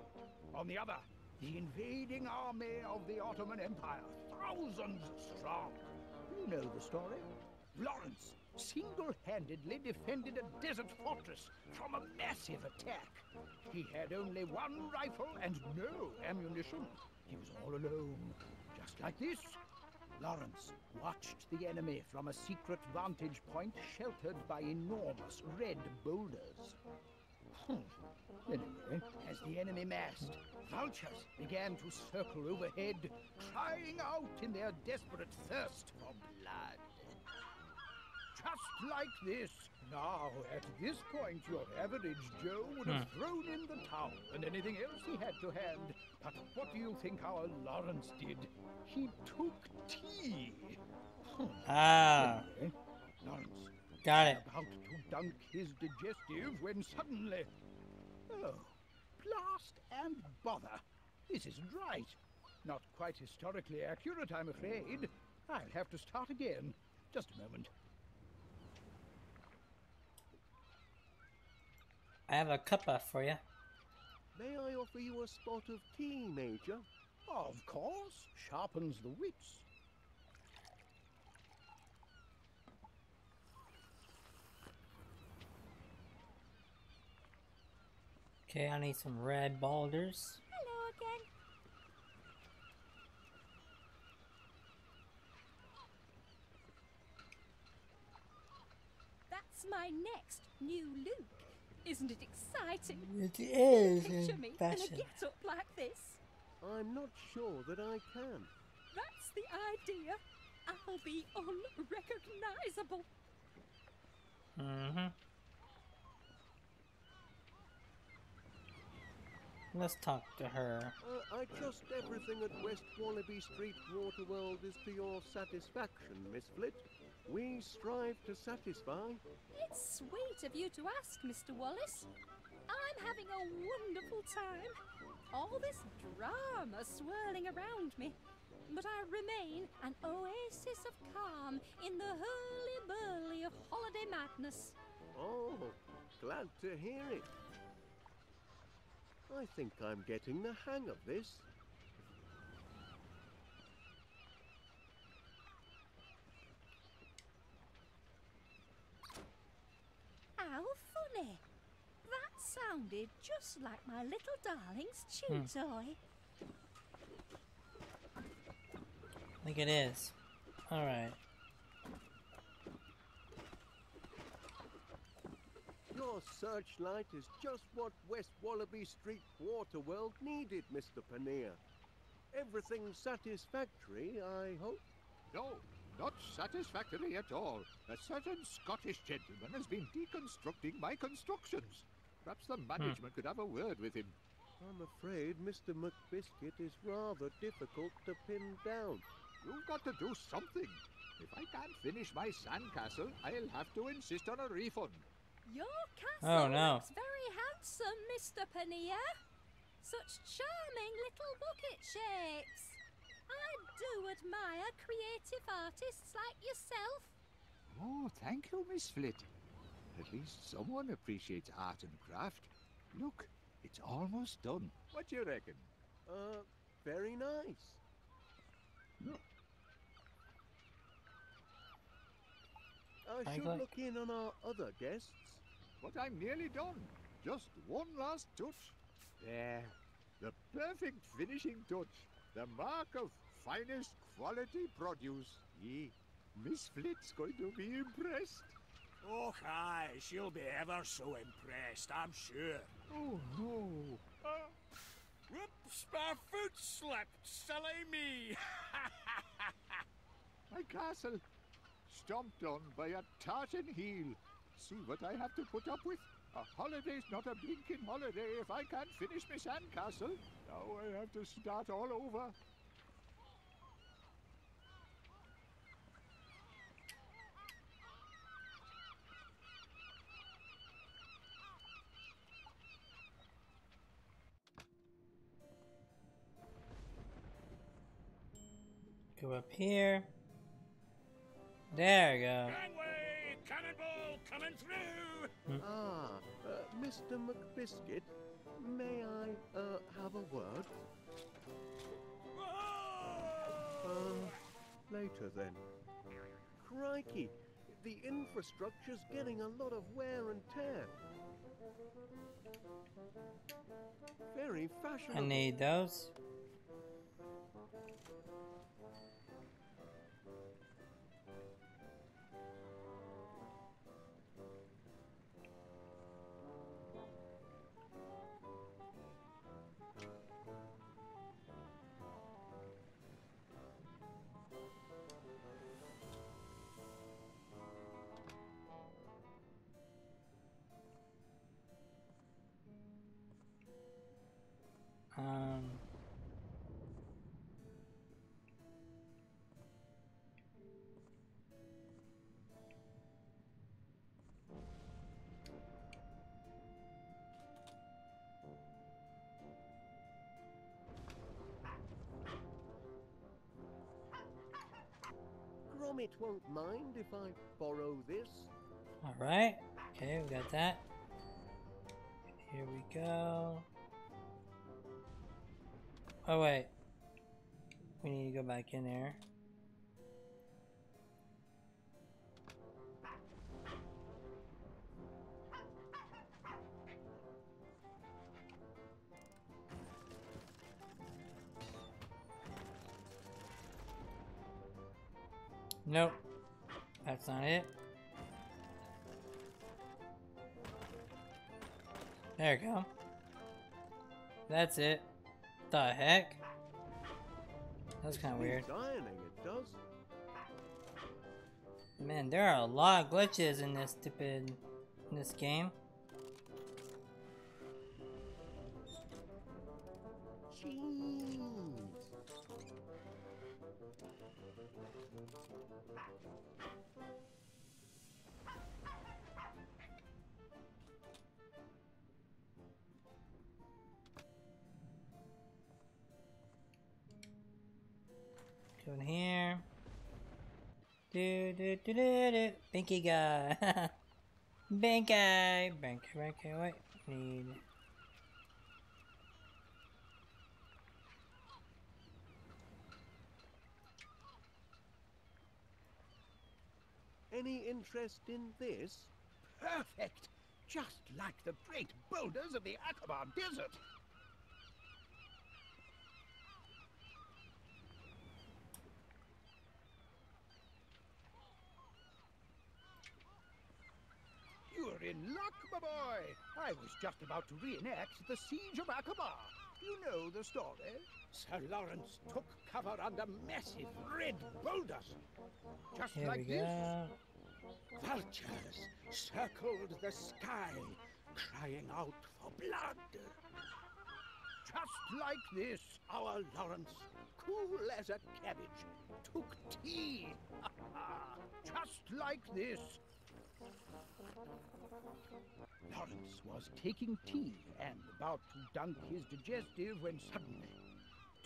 On the other, the invading army of the Ottoman Empire, thousands strong. You know the story. Lawrence single-handedly defended a desert fortress from a massive attack. He had only one rifle and no ammunition. He was all alone, just like this. Lawrence watched the enemy from a secret vantage point sheltered by enormous red boulders. Anyway, as the enemy massed, vultures began to circle overhead, crying out in their desperate thirst for blood. Just like this. Now, at this point, your average Joe would have thrown in the towel and anything else he had to hand. But what do you think our Lawrence did? He took tea. Anyway, Lawrence about to dunk his digestive when suddenly... Oh, blast and bother. This isn't right. Not quite historically accurate, I'm afraid. I'll have to start again. Just a moment. I have a cuppa for you. May I offer you a spot of tea, Major? Of course. Sharpens the wits. Okay, I need some red boulders. Hello again. That's my next new look. Isn't it exciting? It is. Picture me in a get-up like this. I'm not sure that I can. That's the idea. I'll be unrecognizable. Let's talk to her. I trust everything at West Wallaby Street Waterworld is to your satisfaction, Miss Flit. We strive to satisfy. It's sweet of you to ask, Mr. Wallace. I'm having a wonderful time. All this drama swirling around me. But I remain an oasis of calm in the hurly-burly of holiday madness. Oh, glad to hear it. I think I'm getting the hang of this. How funny! That sounded just like my little darling's chew toy. I think it is. Alright. Your searchlight is just what West Wallaby Street Waterworld needed, Mr. Paneer. Everything satisfactory, I hope? No, not satisfactory at all. A certain Scottish gentleman has been deconstructing my constructions. Perhaps the management could have a word with him. I'm afraid Mr. McBiscuit is rather difficult to pin down. You've got to do something. If I can't finish my sandcastle, I'll have to insist on a refund. Your castle looks very handsome, Mr. Paneer. Such charming little bucket shapes. I do admire creative artists like yourself. Oh, thank you, Miss Flit. At least someone appreciates art and craft. Look, it's almost done. What do you reckon? Very nice. I should look in on our other guests. But I'm nearly done. Just one last touch. There. The perfect finishing touch. The mark of finest quality produce. Ye, Miss Flit's going to be impressed. Oh, aye. She'll be ever so impressed, I'm sure. Oh, no. Whoops, my foot slipped. Silly me. My castle. Stomped on by a tartan heel. See what I have to put up with? A holiday's not a blinking holiday if I can't finish my sandcastle. Now I have to start all over. Go up here. There you go. Gangway! Cannonball coming through! Mr. McBiscuit, may I, have a word? Later then. Crikey! The infrastructure's getting a lot of wear and tear. Very fashionable. I need those. Gromit won't mind if I borrow this. All right. Okay, we got that. Here we go. Oh wait, we need to go back in there. Nope, that's not it. There we go. That's it. The heck? That's kind of weird. Man, there are a lot of glitches in this stupid, in this game. Jeez. In here, Binky guy, Binky. What need? Any interest in this? Perfect, just like the great boulders of the Aqaba Desert. In luck, my boy! I was just about to reenact the Siege of Aqaba. You know the story? Sir Lawrence took cover under massive red boulders. Just here like this, vultures circled the sky, crying out for blood. Just like this, our Lawrence, cool as a cabbage, took tea. Just like this. Lawrence was taking tea and about to dunk his digestive when suddenly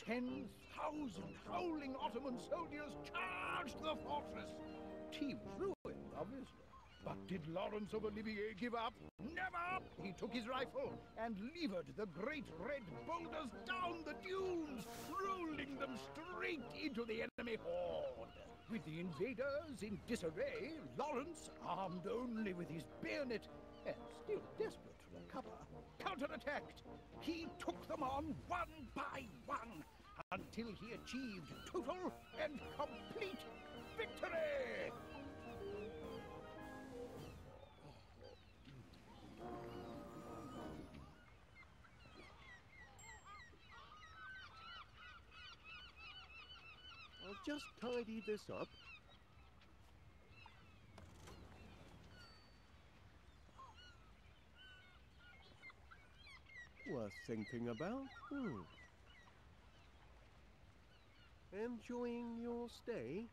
10,000 howling Ottoman soldiers charged the fortress. Tea was ruined, obviously. But did Lawrence of Olivier give up? Never! He took his rifle and levered the great red boulders down the dunes, rolling them straight into the enemy horde. With the invaders in disarray, Lawrence, armed only with his bayonet, and still desperate for cover, counterattacked. He took them on one by one until he achieved total and complete victory. I'll just tidy this up. thinking about? Enjoying your stay?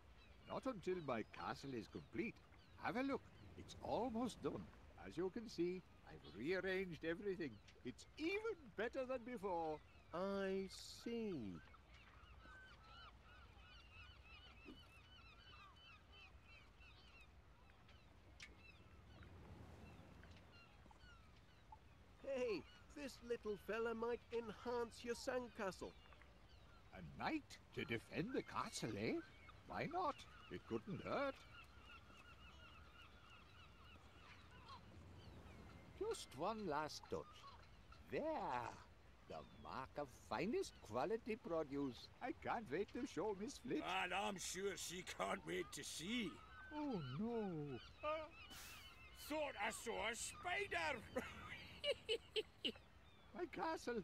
Not until my castle is complete. Have a look. It's almost done. As you can see, I've rearranged everything. It's even better than before. I see. Hey, this little fella might enhance your sandcastle. A knight to defend the castle, eh? Why not? It couldn't hurt. Just one last touch. There! The mark of finest quality produce. I can't wait to show Miss Flit. And I'm sure she can't wait to see. Oh, no. Thought I saw a spider. My castle.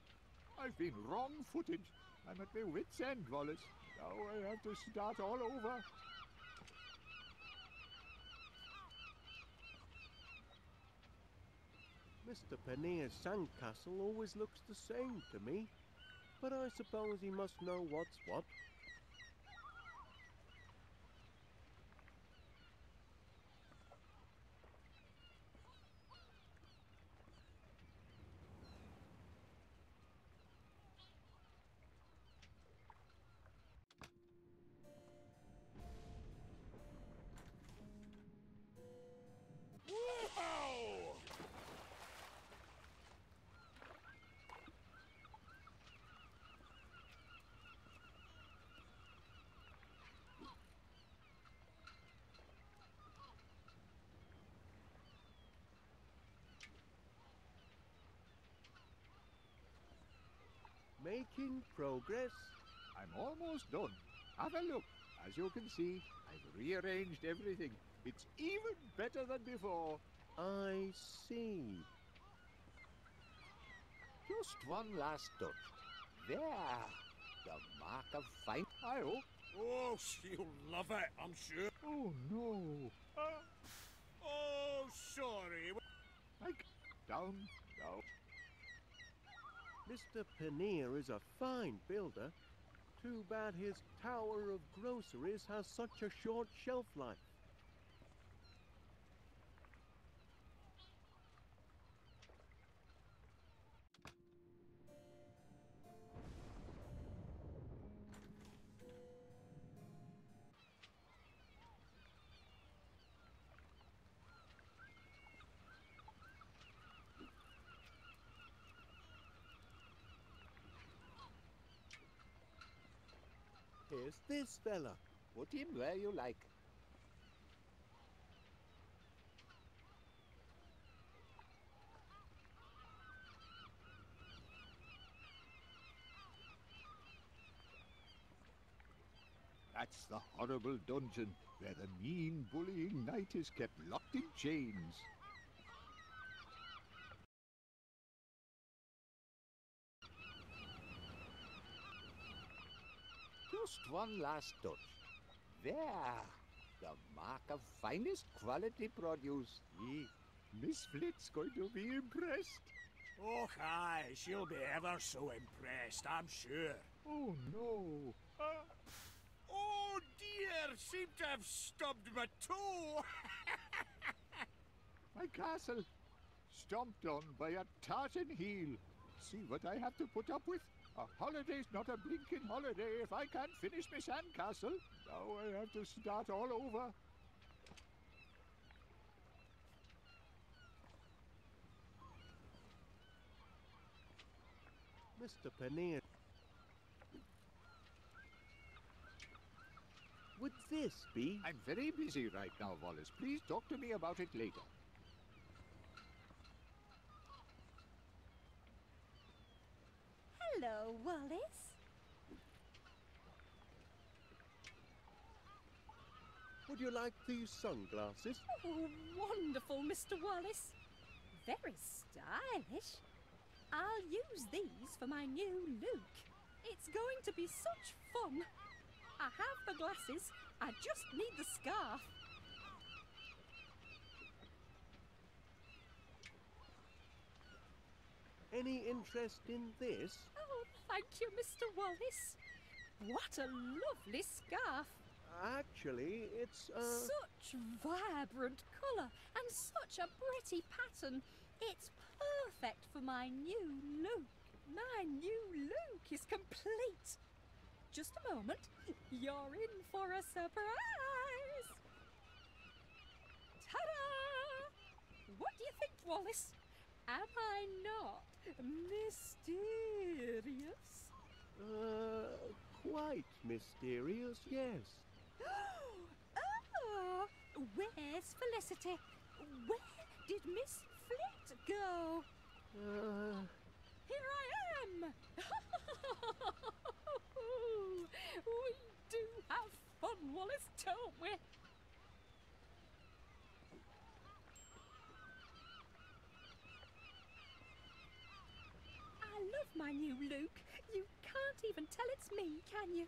I've been wrong-footed. I'm at my wit's end, Wallace. Now I have to start all over. Mr. Paneer's sandcastle always looks the same to me, but I suppose he must know what's what. Making progress. I'm almost done. Have a look. As you can see, I've rearranged everything. It's even better than before. I see. Just one last touch. There. The mark of fine. I hope. Oh, she'll love it, I'm sure. Oh, no. Oh, sorry. Down, down. Mr. Paneer is a fine builder. Too bad his tower of groceries has such a short shelf life. Here's this fella. Put him where you like. That's the horrible dungeon where the mean bullying knight is kept locked in chains. Just one last touch. There, the mark of finest quality produce. Miss Flit's going to be impressed. Oh, aye, she'll be ever so impressed, I'm sure. Oh, no. Oh, dear, seem to have stubbed my toe. My castle, stomped on by a tartan heel. See what I have to put up with? A holiday's not a blinking holiday if I can't finish my sandcastle. Now I have to start all over. Mr. Paneer. Would this be? I'm very busy right now, Wallace. Please talk to me about it later. Hello, Wallace. Would you like these sunglasses? Oh, wonderful, Mr. Wallace. Very stylish. I'll use these for my new look. It's going to be such fun. I have the glasses. I just need the scarf. any interest in this? Oh, thank you, Mr. Wallace. What a lovely scarf. Actually, it's such vibrant colour and such a pretty pattern. It's perfect for my new look. My new look is complete. Just a moment. You're in for a surprise. Ta-da! What do you think, Wallace? Am I not mysterious? Quite mysterious, yes. Oh! Where's Felicity? Where did Miss Flit go? Here I am! We do have fun, Wallace, don't we? I love my new look. You can't even tell it's me, can you?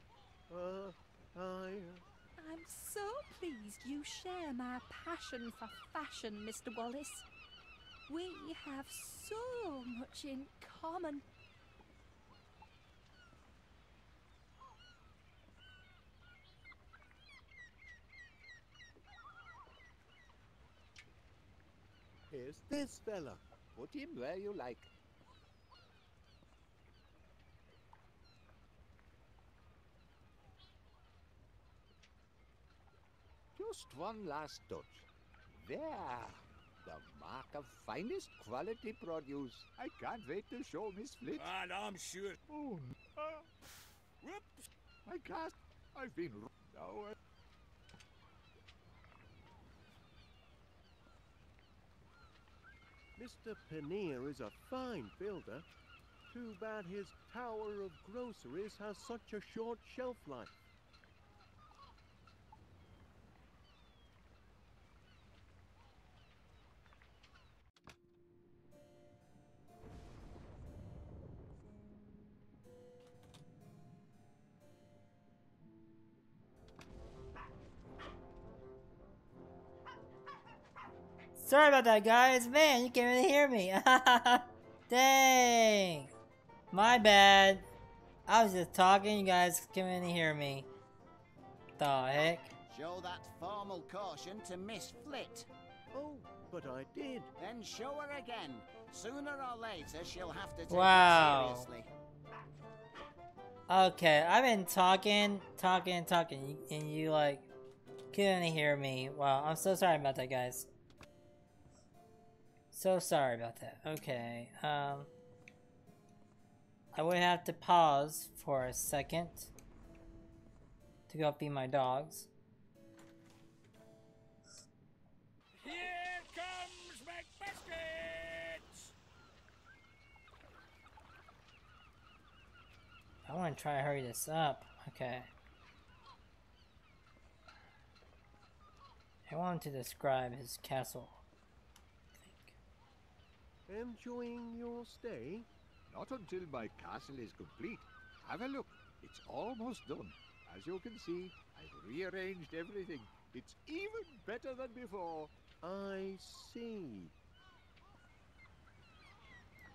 I'm so pleased you share my passion for fashion, Mr. Wallace. We have so much in common. Here's this fella. Put him where you like. Just one last touch. There! The mark of finest quality produce. I can't wait to show Miss Flit. And I'm sure. Oh, whoops! I can't. I've been. Now Mr. Paneer is a fine builder. Too bad his tower of groceries has such a short shelf life. Sorry about that, guys. Man, you can't really hear me. Dang. My bad. I was just talking. You guys can't really hear me. The heck? Show that formal caution to Miss Flit. Oh, but I did. Then show her again. Sooner or later, she'll have to take it seriously. Okay, I've been talking, and you, like, couldn't really hear me. Wow, I'm so sorry about that, guys. So sorry about that. Okay, I would have to pause for a second to go feed my dogs. Here comes McBiscuit! I want to try to hurry this up. Okay. I want to describe his castle. Enjoying your stay? Not until my castle is complete. Have a look. It's almost done. As you can see, I've rearranged everything. It's even better than before. I see.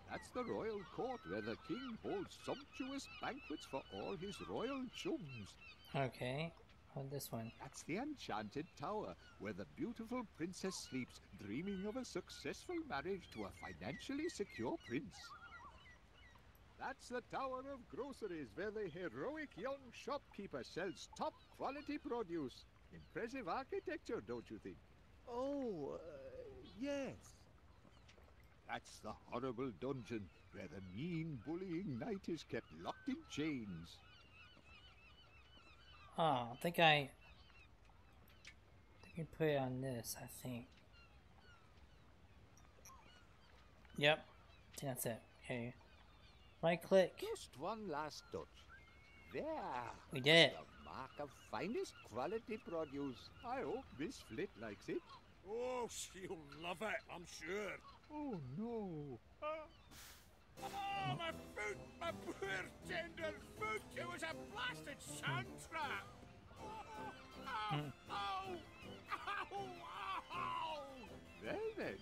That's the royal court where the king holds sumptuous banquets for all his royal chums. Okay. On this one. That's the enchanted tower where the beautiful princess sleeps, dreaming of a successful marriage to a financially secure prince. That's the tower of groceries where the heroic young shopkeeper sells top quality produce. Impressive architecture, don't you think? Oh, yes. That's the horrible dungeon where the mean bullying knight is kept locked in chains. Oh, I think I put it on this, I think. Yep, I think that's it. Okay. Right click. Just one last touch. There. We did it. The mark of finest quality produce. I hope Miss Flit likes it. Oh, she'll love it, I'm sure. Oh, no. Oh, my foot! My poor tender foot! It was a blasted sand trap! Oh, ow, ow, ow, ow. Well then,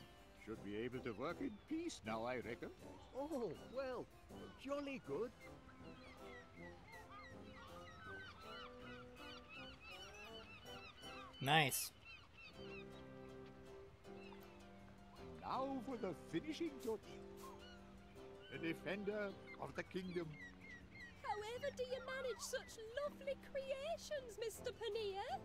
should be able to work in peace now, I reckon. Oh, well, jolly good. Nice. Now for the finishing touch. The defender of the kingdom. However do you manage such lovely creations, Mr. Paneer?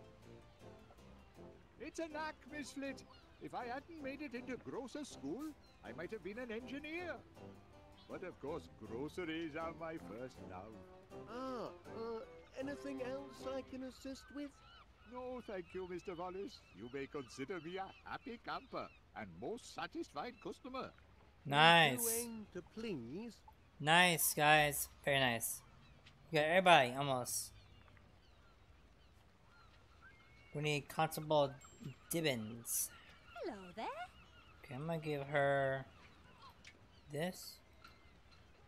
It's a knack, Miss Flit. If I hadn't made it into grocer school, I might have been an engineer. But of course, groceries are my first love. Ah, anything else I can assist with? No, thank you, Mr. Wallace. You may consider me a happy camper and most satisfied customer. Nice. Aim to please. Nice, guys. Very nice. You got everybody, almost. We need Constable Dibbins. Hello there. Okay, I'm gonna give her this.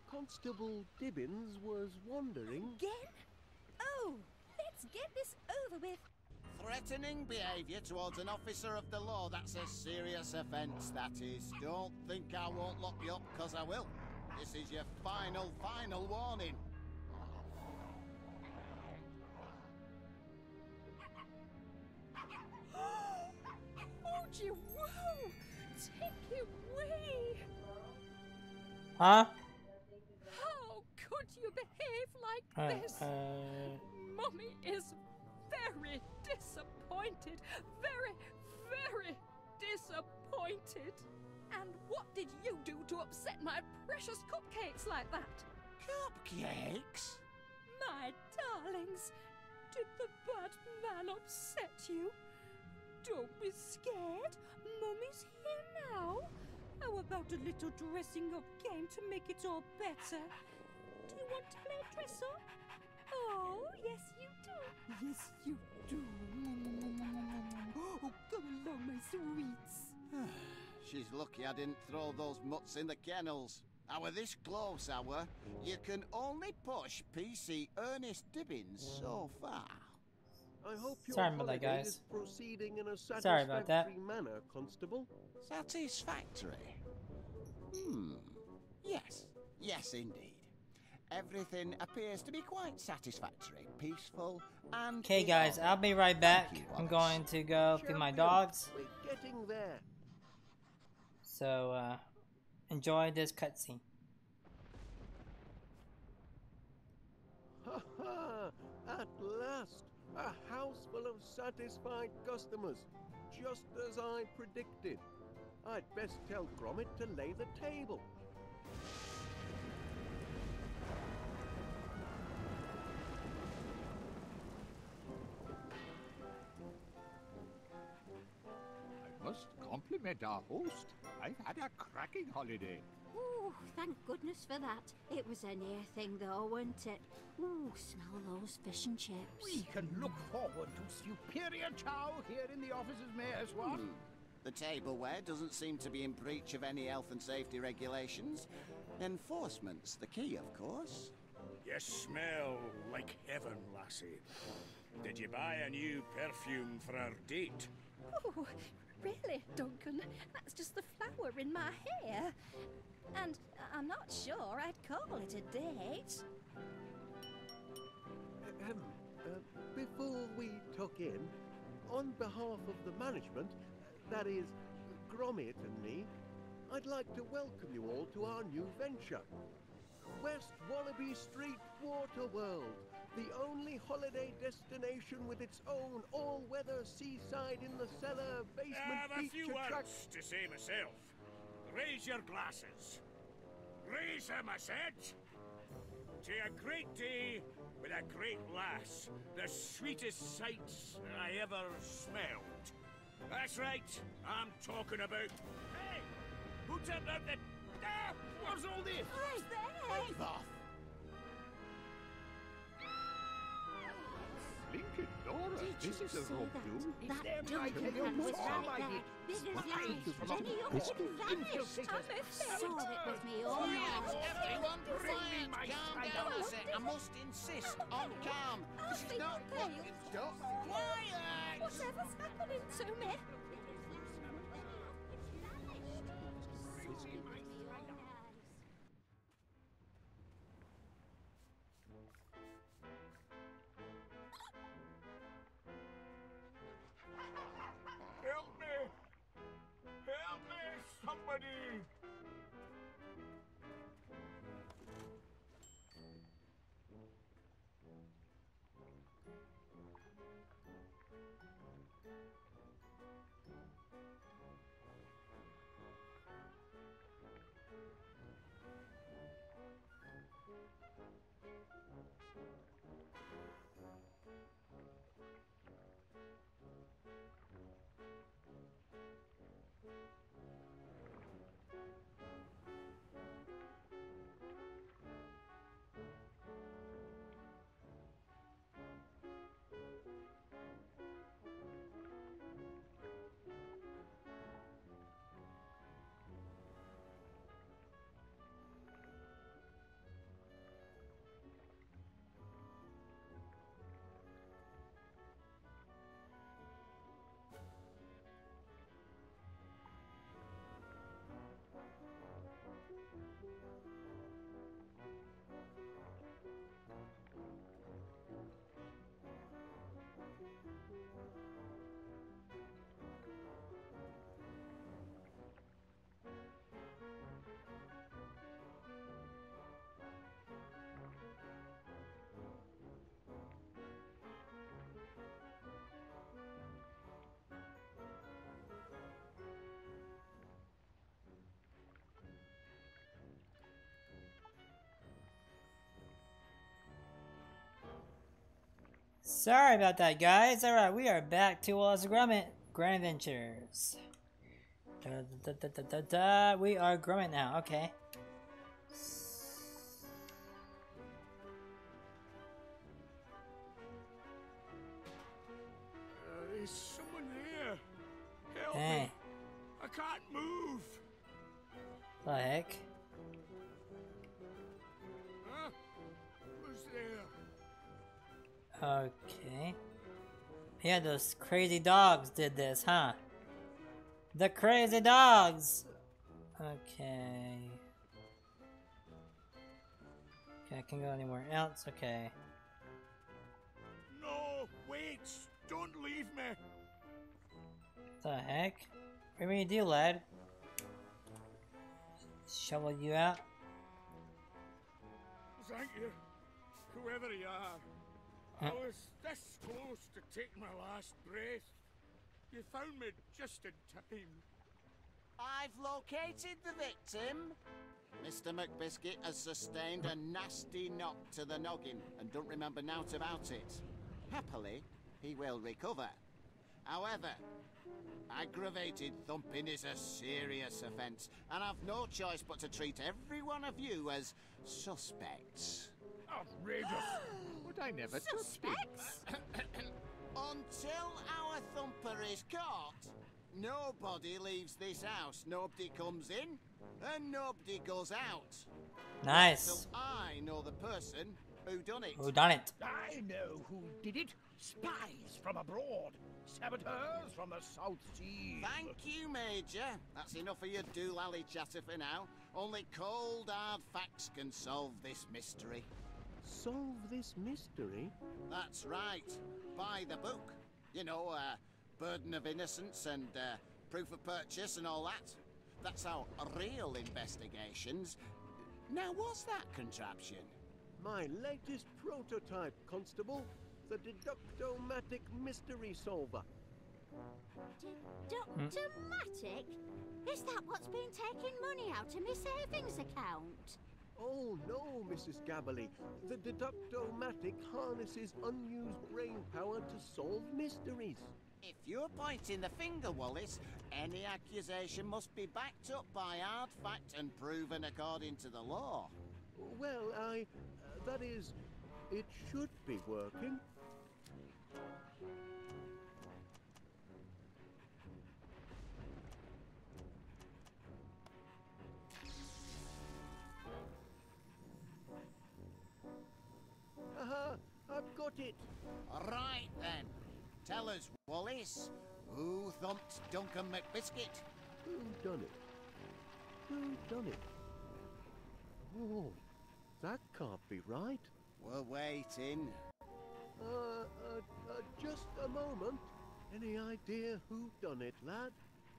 Constable Dibbins was wandering. Again? Oh, let's get this over with. Threatening behavior towards an officer of the law, that's a serious offense, that is. Don't think I won't lock you up, because I will. This is your final, final warning. Poochie Woo! Tinky Wee! Huh? How could you behave like this? Mummy is very disappointed. Very, very disappointed. And what did you do to upset my precious cupcakes like that? Cupcakes? My darlings, did the bad man upset you? Don't be scared. Mummy's here now. How about a little dressing up game to make it all better? Do you want to play dress up? Oh, yes you do. Yes you do. Oh, come along, my sweets. She's lucky I didn't throw those mutts in the kennels. I were this close, I were. You can only push PC Ernest Dibbins so far. I hope your holiday is proceeding in a satisfactory manner, Constable. Satisfactory? Yes. Yes, indeed. Everything appears to be quite satisfactory, peaceful, and... Okay, guys, I'll be right back. I'm going to go feed my dogs. We're getting there. So, enjoy this cutscene. Ha ha! At last! A house full of satisfied customers, just as I predicted. I'd best tell Gromit to lay the table. I must compliment our host. I've had a cracking holiday. Ooh, thank goodness for that. It was a near thing though, wasn't it? Ooh, smell those fish and chips. We can look forward to superior chow here in the office of Mayor Swan. The tableware doesn't seem to be in breach of any health and safety regulations. Enforcement's the key, of course. You smell like heaven, lassie. Did you buy a new perfume for our date? Ooh. Really, Duncan? That's just the flower in my hair. And I'm not sure I'd call it a date. Before we tuck in, on behalf of the management, that is, Gromit and me, I'd like to welcome you all to our new venture. West Wallaby Street Waterworld, the only holiday destination with its own all-weather seaside in the cellar basement. I have a few words to say myself. Raise your glasses. Raise them, I said. To a great day with a great lass, the sweetest sights I ever smelled. That's right. I'm talking about. Hey, who turned out the? Ah, what's all this? Who's there? Leave off. Lincoln, Dora, this is a rope too. That Duncan was right there. Everyone quiet, calm down. I must insist on calm. This is not quiet. Quiet! Whatever's happening to me? Help me! Help me, somebody! Sorry about that, guys. Alright, we are back to Wallace and Gromit, Grand Adventures. We are Gromit now, okay. There's someone here. Help me. I can't move. The heck? Huh? Who's there? Okay. Yeah, those crazy dogs did this, huh? The crazy dogs! Okay. Okay, I can go anywhere else? Okay. No, wait! Don't leave me! The heck? What do you do, lad? Shovel you out? Thank you. Whoever you are. I was this close to taking my last breath. You found me just in time. I've located the victim. Mr. McBiscuit has sustained a nasty knock to the noggin and don't remember naught about it. Happily, he will recover. However, aggravated thumping is a serious offence, and I've no choice but to treat every one of you as suspects. Outrageous! Would I never suspects? Until our thumper is caught, nobody leaves this house. Nobody comes in, and nobody goes out. Nice. Until I know the person who done it. Who done it? I know who did it. Spies from abroad, saboteurs from the South Sea. Thank you, Major. That's enough of your dool alley chatter for now. Only cold hard facts can solve this mystery. Solve this mystery? That's right. By the book. You know, burden of innocence and proof of purchase and all that. That's how real investigations. Now, what's that contraption? My latest prototype, Constable. The Deductomatic Mystery Solver. Deductomatic? Is that what's been taking money out of my savings account? Oh no, Mrs. Gabberley. The Deductomatic harnesses unused brain power to solve mysteries. If you're pointing the finger, Wallace, any accusation must be backed up by hard fact and proven according to the law. Well, that is, it should be working. Haha, I've got it. Right then. Tell us, Wallace, who thumped Duncan McBiscuit? Who done it? Who done it? Oh, that can't be right. We're waiting. Just a moment. Any idea who done it, lad?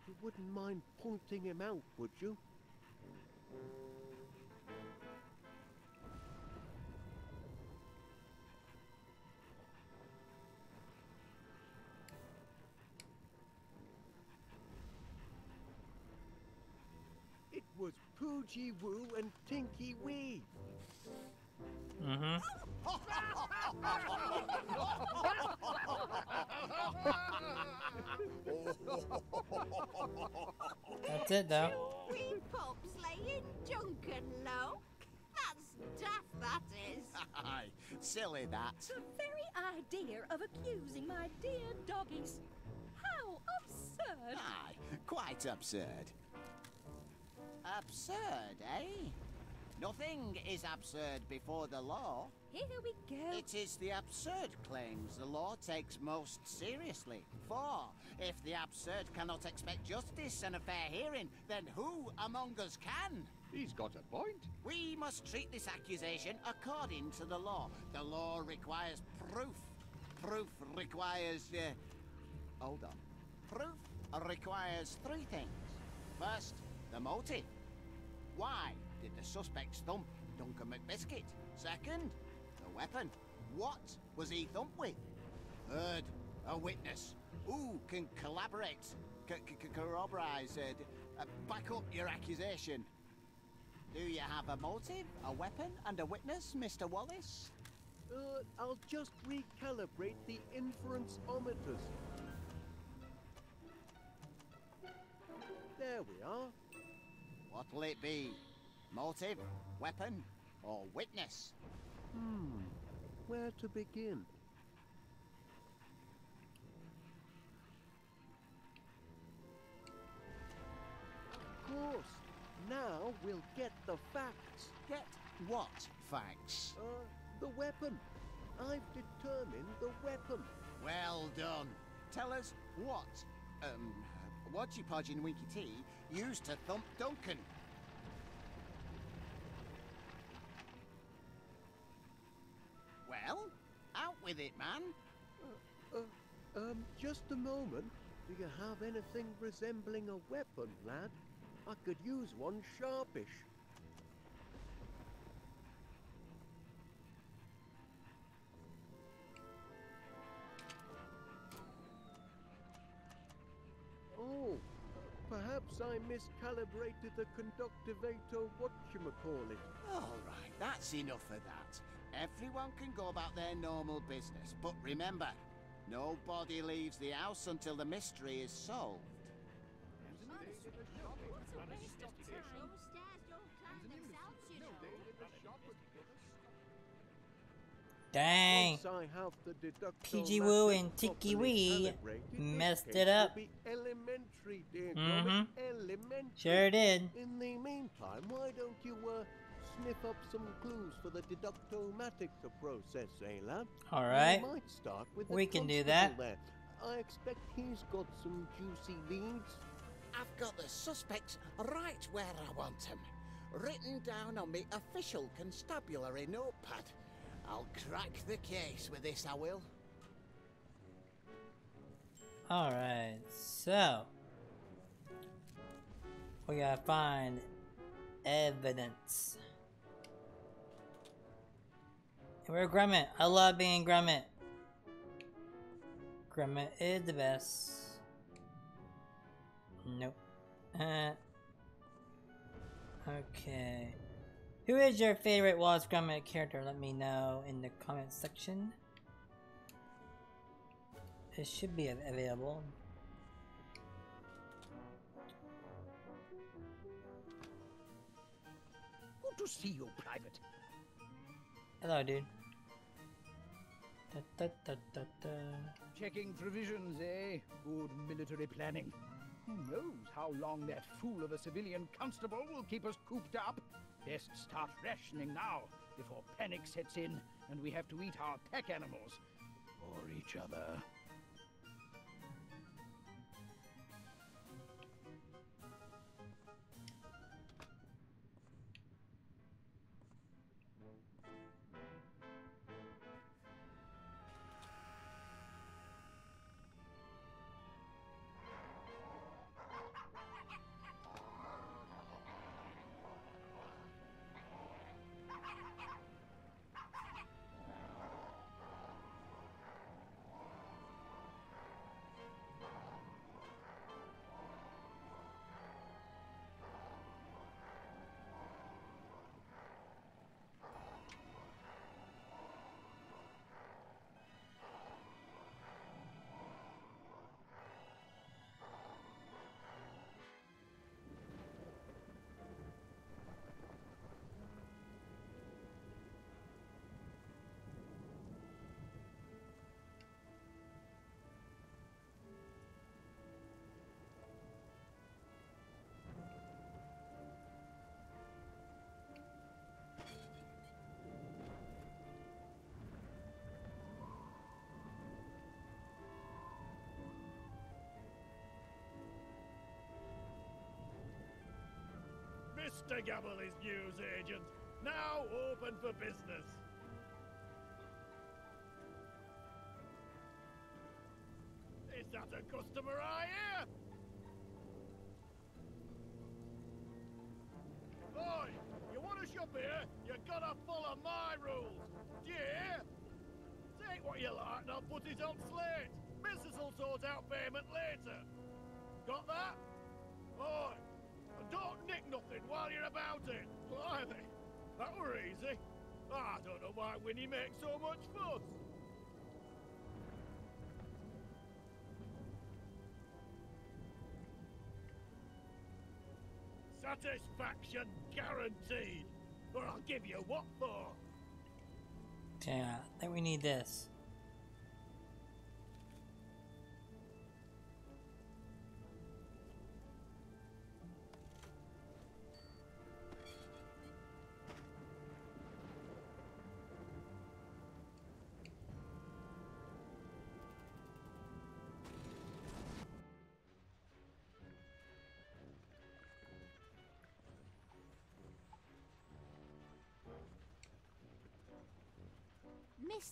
You wouldn't mind pointing him out, would you? It was Poochie Woo and Tinky Wee. That's it, though. Wee Pop's laying junk and low. That's daft, that is. Aye, silly that. The very idea of accusing my dear doggies. How absurd. Aye, quite absurd. Absurd, eh? Nothing is absurd before the law. Here we go. It is the absurd claims the law takes most seriously. For if the absurd cannot expect justice and a fair hearing, then who among us can? He's got a point. We must treat this accusation according to the law. The law requires proof. Proof requires... hold on. Proof requires three things. First, the motive. Why did the suspect thump Duncan McBiscuit? Second, the weapon. What was he thumped with? Third, a witness. Who can collaborate, corroborate, back up your accusation? Do you have a motive, a weapon, and a witness, Mr. Wallace? I'll just recalibrate the inference-ometers. There we are. What'll it be? Motive, weapon, or witness? Where to begin? Of course. Now we'll get the facts. Get what facts? The weapon. I've determined the weapon. Well done. Tell us what, Wadgy Podgy and Winky T used to thump Duncan. Well, out with it, man. Just a moment. Do you have anything resembling a weapon, lad? I could use one sharpish. Oh, perhaps I miscalibrated the conductivator whatchamacallit. All right, that's enough of that. Everyone can go about their normal business, but remember, nobody leaves the house until the mystery is solved. Dang! Poochie Woo and Tinky Wee messed it up. Sure did. In the meantime, why don't you sniff up some clues for the Deductomatic to process, eh, lad? All right. We can do that. There. I expect he's got some juicy leads. I've got the suspects right where I want them, written down on my official constabulary notepad. I'll crack the case with this, I will. All right. So we gotta find evidence. We're Gromit. I love being Gromit. Gromit is the best. Nope. Okay. Who is your favorite Wallace Gromit character? Let me know in the comment section. It should be available. Good to see you, Private. Hello, dude. Da, da, da, da, da. Checking provisions, eh? Good military planning. Who knows how long that fool of a civilian constable will keep us cooped up? Best start rationing now, before panic sets in and we have to eat our pack animals. Or each other. Mr. Gabberley's newsagent, now open for business. Is that a customer I hear? Boy, you want to shop here, you gotta follow my rules. Dear, take what you like and I'll put it on slate. Mrs. will sort out payment later. Got that? Boy, and don't nick nothing while you're about it. Blimey, that were easy. I don't know why Winnie makes so much fuss. Satisfaction guaranteed, or I'll give you what for. Yeah, I think we need this.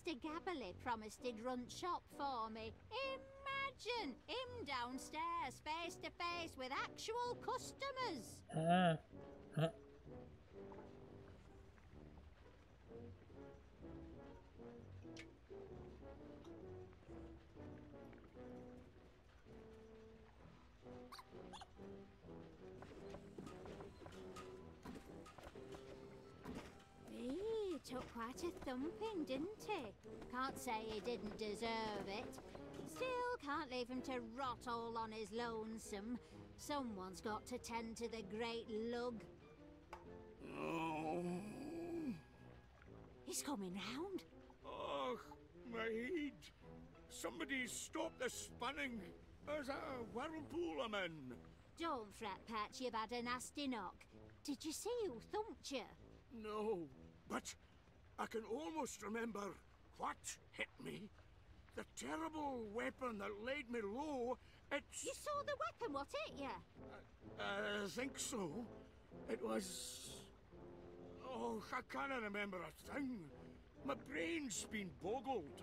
Mr. Gabberley promised he'd run shop for me. Imagine him downstairs, face to face with actual customers. Took quite a thumping, didn't he? Can't say he didn't deserve it. Still can't leave him to rot all on his lonesome. Someone's got to tend to the great lug. Oh. He's coming round. Oh, mate. Somebody stop the spinning. There's a whirlpool I'm in. Don't fret, Patch. You've had a nasty knock. Did you see who thumped you? No, but I can almost remember what hit me. The terrible weapon that laid me low, it's... You saw the weapon, what hit you? I think so. It was... Oh, I can't remember a thing. My brain's been boggled.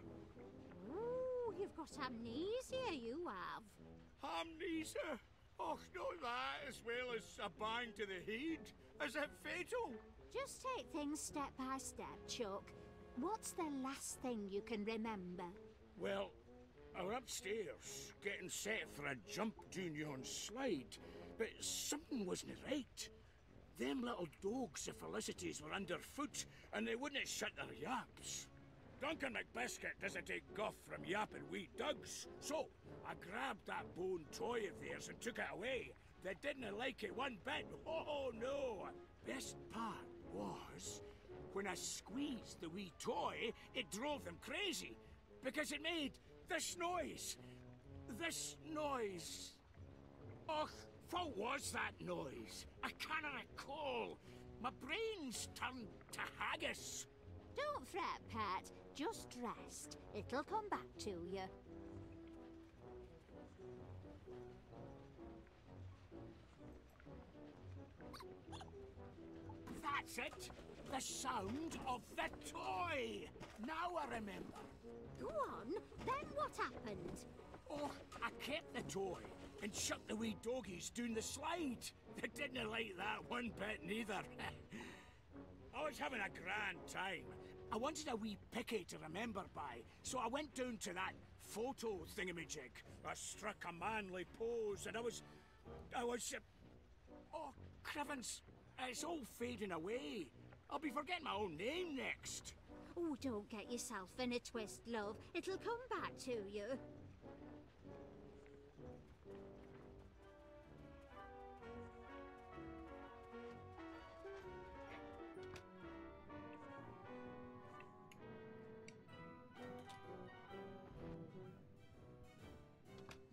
Oh, you've got amnesia, you have. Amnesia? Oh, not that, as well as a bang to the head. Is it fatal? Just take things step by step, Chuck. What's the last thing you can remember? Well, I was upstairs, getting set for a jump down yon slide, but something wasn't right. Them little dogs of Felicity's were underfoot, and they wouldn't shut their yaps. Duncan McBiscuit doesn't take guff from yapping wee dugs, so I grabbed that bone toy of theirs and took it away. They didn't like it one bit. Oh, no! Best part was, when I squeezed the wee toy, it drove them crazy, because it made this noise. This noise. Och, what was that noise? I cannot recall. My brain's turned to haggis. Don't fret, Pat. Just rest. It'll come back to you. That's it! The sound of the toy! Now I remember. Go on, then what happened? Oh, I kept the toy and shut the wee doggies down the slide. They didn't like that one bit neither. I was having a grand time. I wanted a wee picky to remember by, so I went down to that photo thingamajig. I struck a manly pose and I was... Oh, Crivens, it's all fading away. I'll be forgetting my own name next. Oh, don't get yourself in a twist, love. It'll come back to you.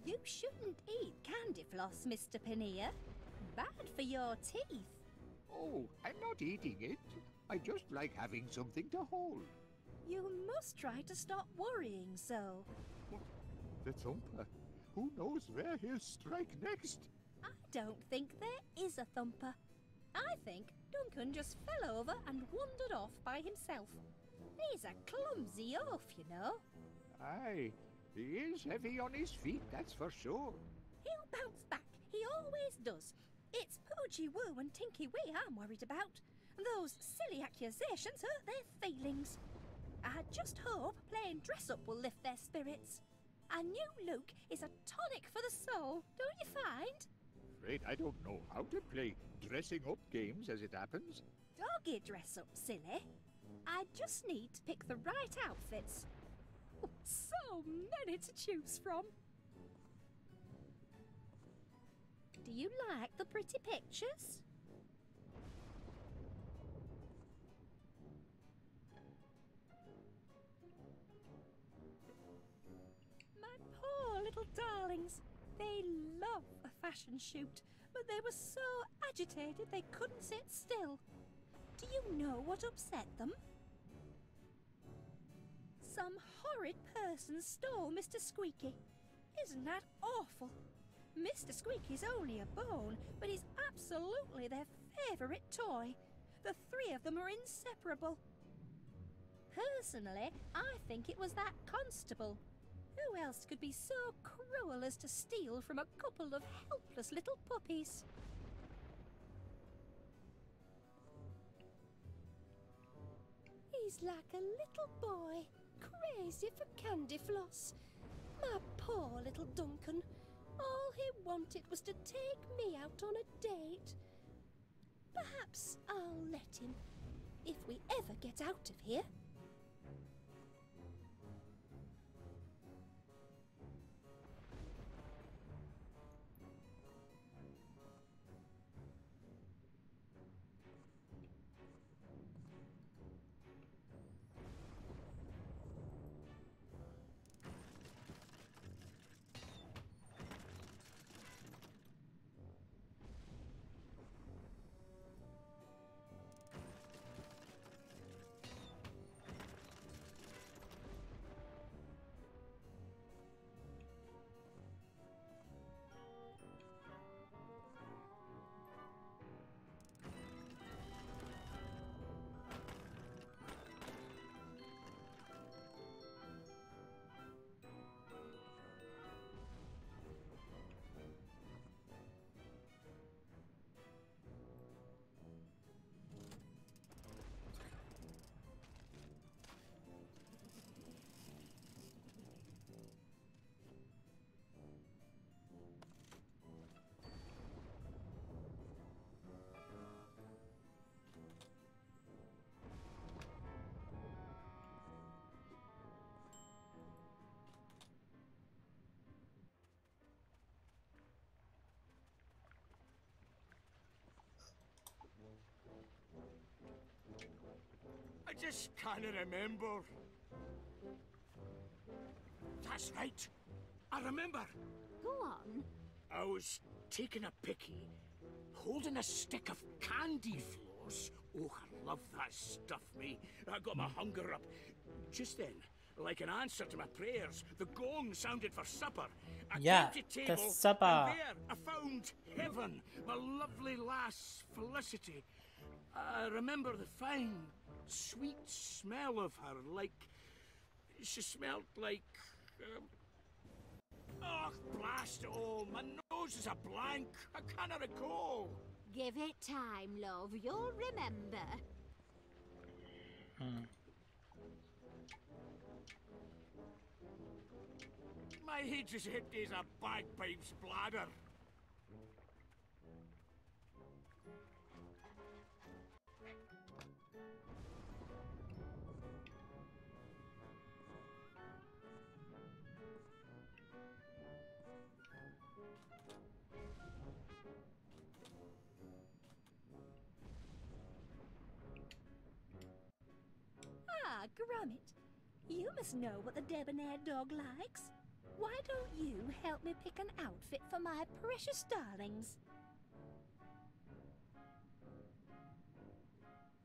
You shouldn't eat candy floss, Mr. Paneer. Bad for your teeth. Oh, I'm not eating it. I just like having something to hold. You must try to stop worrying so. Let's hope. Who knows where he'll strike next? I don't think there is a thumper. I think Duncan just fell over and wandered off by himself. He's a clumsy oaf, you know. Aye, he is heavy on his feet, that's for sure. He'll bounce back, he always does. It's Poochie Woo and Tinky Wee I'm worried about. Those silly accusations hurt their feelings. I just hope playing dress-up will lift their spirits. A new look is a tonic for the soul, don't you find? Afraid I don't know how to play dressing-up games as it happens. Doggy dress-up, silly. I just need to pick the right outfits. So many to choose from. Do you like the pretty pictures? My poor little darlings. They love a fashion shoot, but they were so agitated they couldn't sit still. Do you know what upset them? Some horrid person stole Mr. Squeaky. Isn't that awful? Mr. Squeaky's only a bone, but he's absolutely their favourite toy. The three of them are inseparable. Personally, I think it was that constable. Who else could be so cruel as to steal from a couple of helpless little puppies? He's like a little boy, crazy for candy floss. My poor little Duncan. All he wanted was to take me out on a date. Perhaps I'll let him, if we ever get out of here. I just can't remember. That's right. I remember. Go on. I was taking a picky, holding a stick of candy floss. Oh, I love that stuff, me. That got my hunger up. Just then, like an answer to my prayers, the gong sounded for supper. I came to table, the supper. And there I found Heaven, my lovely lass, Felicity. I remember the fine, sweet smell of her, like... She smelled like... Oh, blast it all! My nose is a blank! I cannot recall! Give it time, love. You'll remember. My head is empty as a bagpipe's bladder. Ah, Gromit, you must know what the debonair dog likes. Why don't you help me pick an outfit for my precious darlings?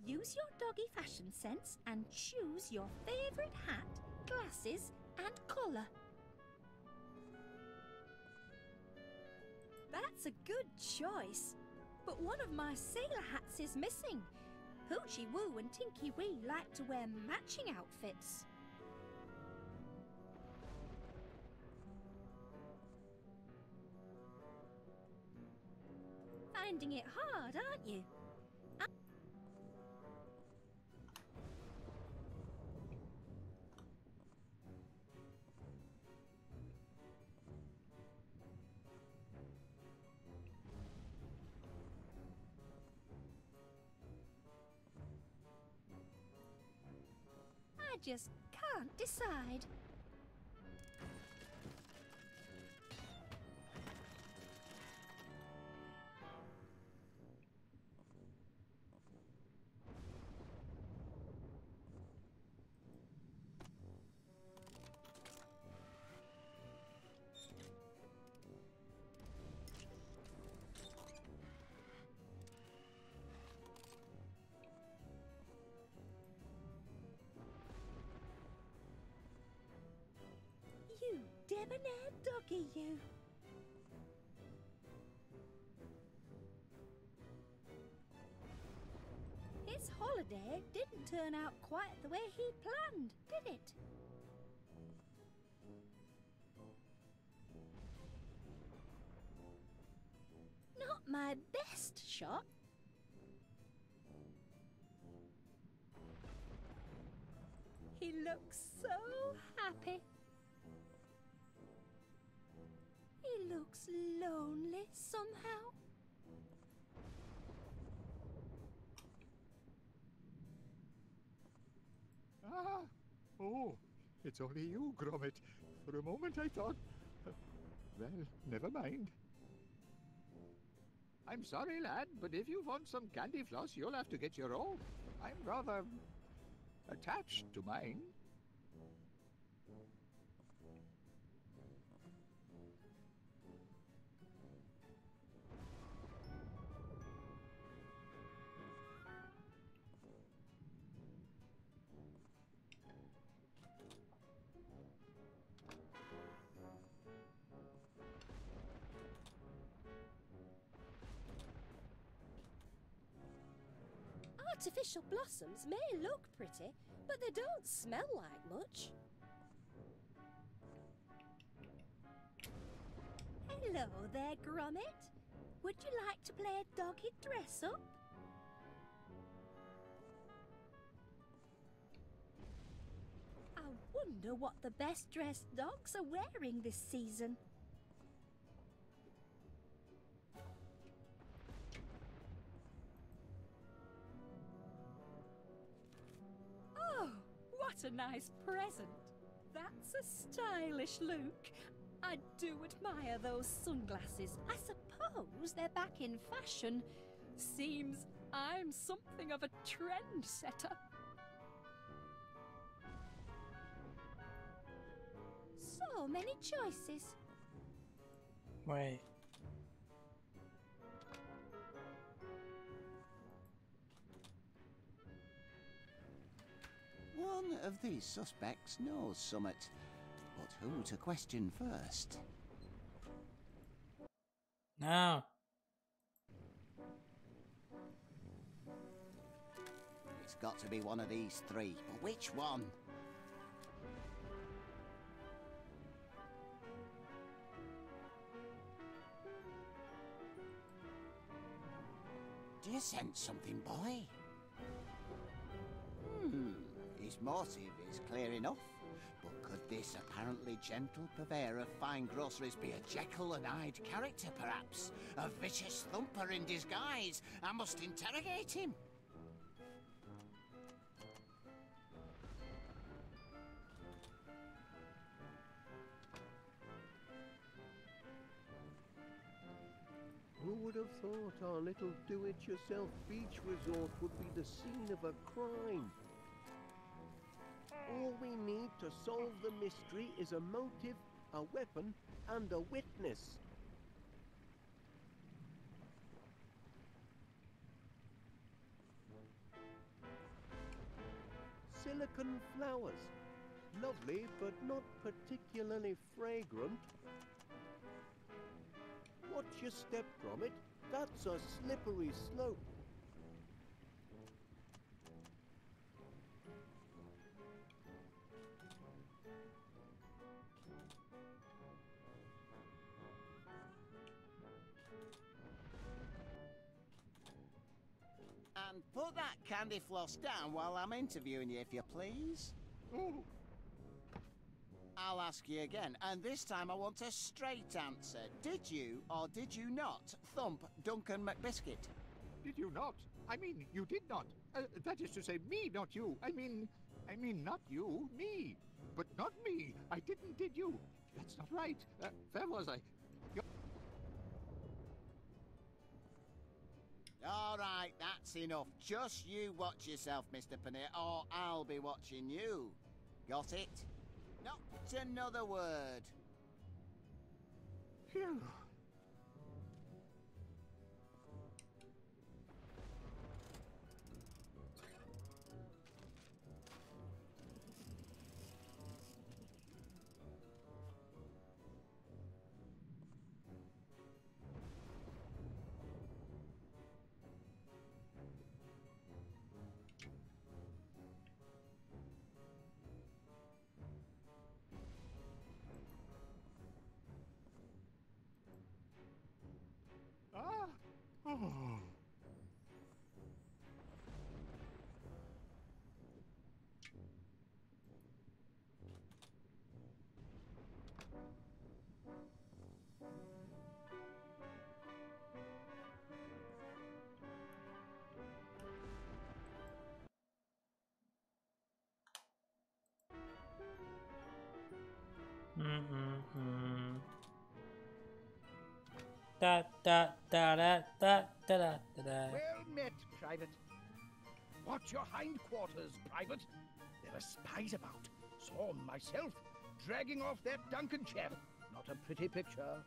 Use your doggy fashion sense and choose your favourite hat, glasses and collar. That's a good choice. but one of my sailor hats is missing. Poochie Woo and Tinky Wee like to wear matching outfits. Finding it hard, aren't you? I just can't decide. You debonair doggy, you. His holiday didn't turn out quite the way he planned, did it? Not my best shot. He looks so happy. He looks lonely somehow. Ah! Oh, it's only you, Gromit. For a moment I thought... well, never mind. I'm sorry, lad, but if you want some candy floss, you'll have to get your own. I'm rather... attached to mine. Artificial blossoms may look pretty, but they don't smell like much. Hello there, Gromit. Would you like to play a doggy dress-up? I wonder what the best-dressed dogs are wearing this season. What a nice present. That's a stylish look. I do admire those sunglasses. I suppose they're back in fashion. Seems I'm something of a trendsetter. So many choices. Wait. One of these suspects knows summit, but who to question first? No. It's got to be one of these three, but which one? Do you sense something, boy? His motive is clear enough, but could this apparently gentle purveyor of fine groceries be a Jekyll and Hyde character, perhaps? A vicious thumper in disguise? I must interrogate him! Who would have thought our little do-it-yourself beach resort would be the scene of a crime? All we need to solve the mystery is a motive, a weapon, and a witness. Silicon flowers. Lovely, but not particularly fragrant. Watch your step, Gromit. That's a slippery slope. And put that candy floss down while I'm interviewing you, if you please. I'll ask you again, and this time I want a straight answer. Did you or did you not thump Duncan McBiscuit? Did you not? I mean, you did not. That is to say, me, not you. I mean, not you, me. But not me. I didn't, did you? That's not right. Where was I? All right, that's enough. Just you watch yourself, Mr. Paneer, or I'll be watching you. Got it? Not another word. Phew. Oh. Da, da, da, da, da, da, da, da. Well met, Private. Watch your hindquarters, Private. There are spies about. Saw myself dragging off that Duncan chap. Not a pretty picture.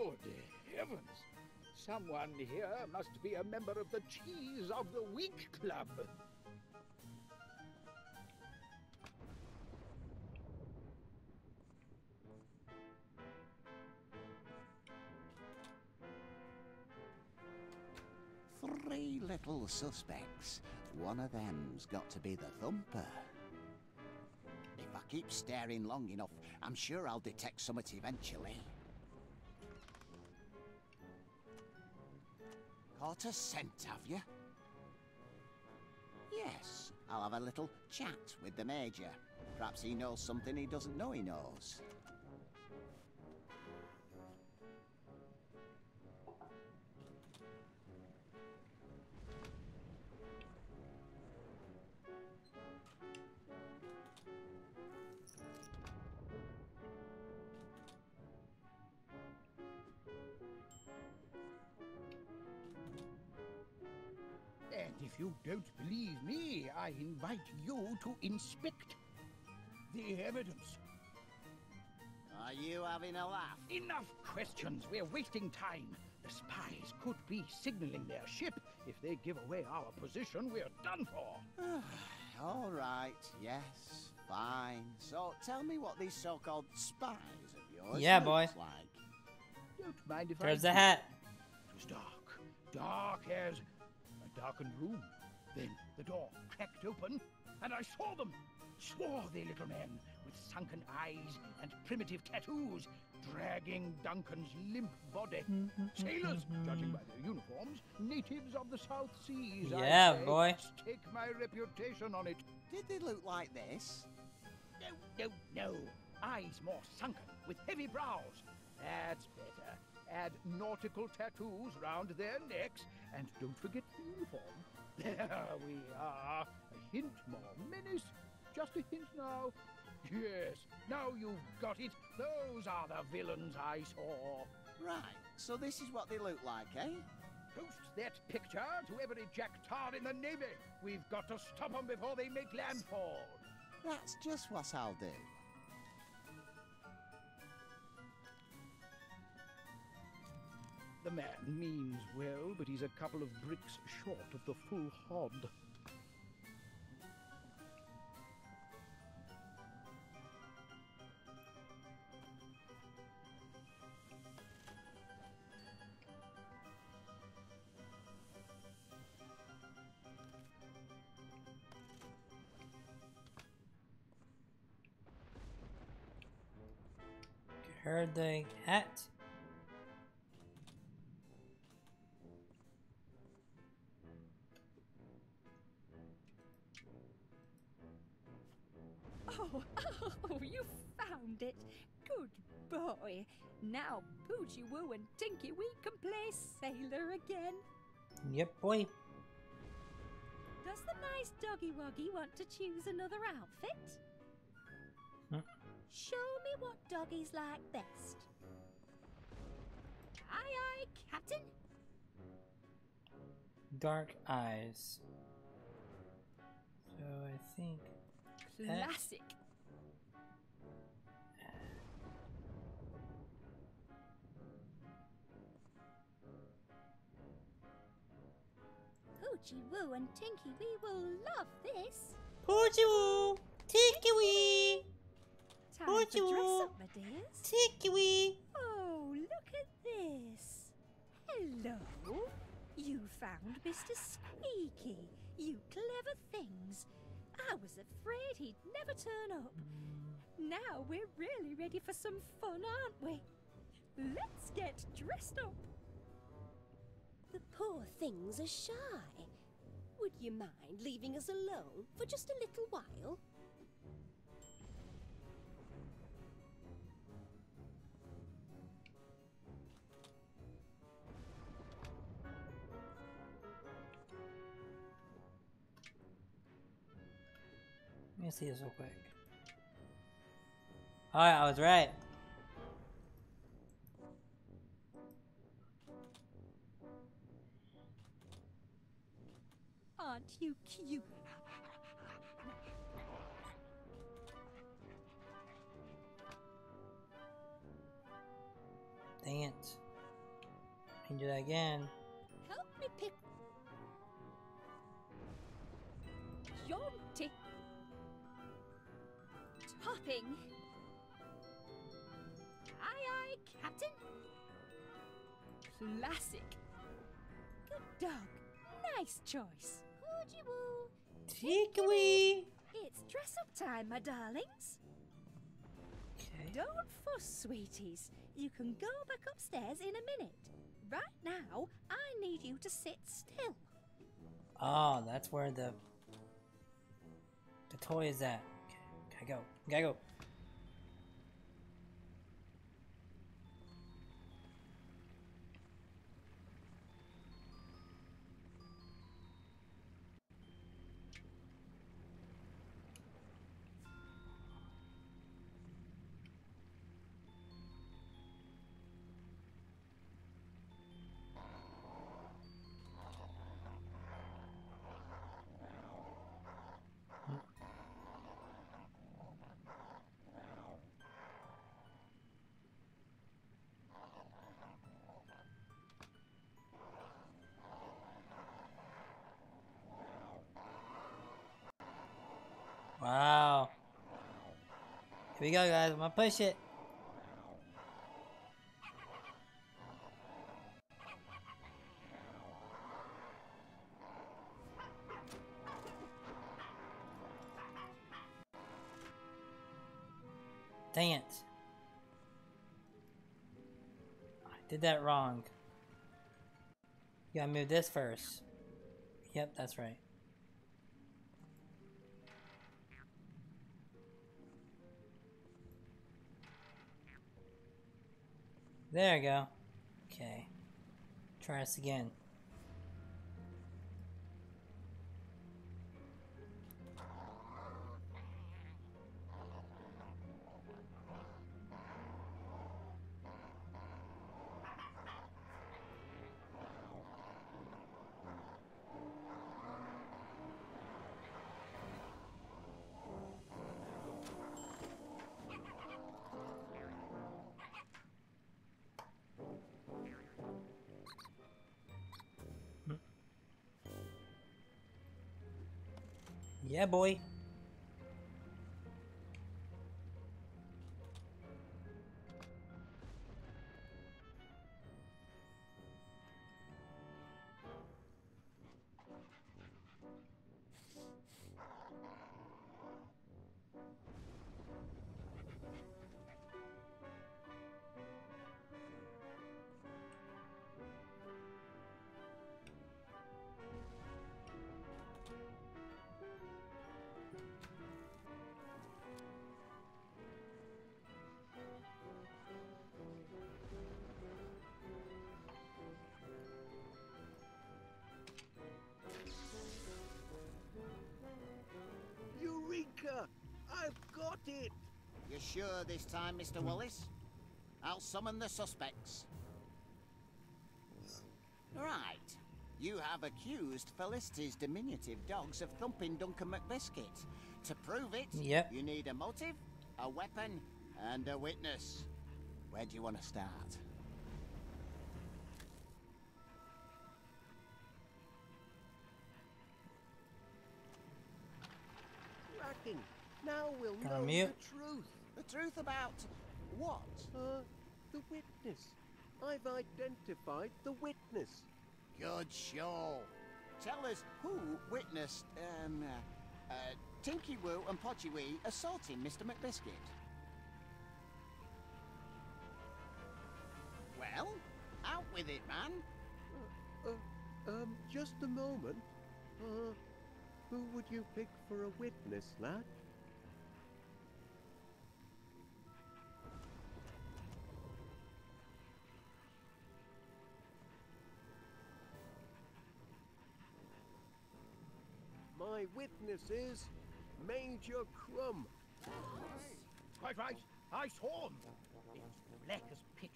Good heavens. Someone here must be a member of the Cheese of the Week Club. Three little suspects. One of them's got to be the thumper. If I keep staring long enough, I'm sure I'll detect something eventually. Caught a scent, have you? Yes, I'll have a little chat with the Major. Perhaps he knows something he doesn't know he knows. If you don't believe me, I invite you to inspect the evidence. Are you having a laugh? Enough questions. We're wasting time. The spies could be signaling their ship. If they give away our position, we're done for. All right. Yes. Fine. So tell me what these so-called spies of yours look like. Don't mind if There's the hat. It was dark. Dark as... darkened room. Then the door cracked open, and I saw them. Swarthy little men with sunken eyes and primitive tattoos dragging Duncan's limp body. Sailors, judging by their uniforms, natives of the South Seas. Yeah, boy. Stake my reputation on it. Did they look like this? No, no, no. Eyes more sunken with heavy brows. That's better. Add nautical tattoos round their necks, and don't forget the uniform. There we are. A hint more menace. Just a hint now. Yes, now you've got it. Those are the villains I saw. Right, so this is what they look like, eh? Post that picture to every Jack Tar in the Navy. We've got to stop them before they make landfall. That's just what I'll do. The man means well, but he's a couple of bricks short of the full hod. Her the hat. Oh, you found it. Good boy. Now Poochie Woo and Tinky Wee can play sailor again. Yep, boy. Does the nice doggy woggy want to choose another outfit? Huh? Show me what doggies like best. Aye, aye, Captain. Dark eyes. So I think. Classic. Poochie Woo and Tinky Wee will love this. Poochie Woo, Tinky Wee. Poochie Woo, Tinky Wee. Oh, look at this. Hello. You found Mr. Squeaky. You clever things. I was afraid he'd never turn up. Now we're really ready for some fun, aren't we? Let's get dressed up. The poor things are shy. Would you mind leaving us alone for just a little while? Let me see this real quick. Alright, I was right. Aren't you cute? Dance. Can do that again. Help me pick. Jaunty. Topping. Aye, aye, Captain. Classic. Good dog. Nice choice. Tinky Wee! It's dress up time, my darlings. Okay. Don't fuss, sweeties. You can go back upstairs in a minute. Right now, I need you to sit still. Oh, that's where the toy is at. Okay, gotta go. Gotta go. Wow. Here we go, guys. I'm gonna push it. Dance. I did that wrong. You gotta move this first. Yep, that's right. There we go. Okay. Try this again. Yeah, boy. You sure this time, Mr. Wallace? I'll summon the suspects. Right. You have accused Felicity's diminutive dogs of thumping Duncan McBiscuit. To prove it, you need a motive, a weapon, and a witness. Where do you want to start? Cracking. Now we'll know the truth. The truth about what? The witness. I've identified the witness. Good show. Tell us who witnessed Tinky Woo and Poochie Wee assaulting Mr. McBiscuit. Well, out with it, man. Just a moment. Who would you pick for a witness, lad? My witness is Major Crumb. Quite right. I saw him. It was black as pitch.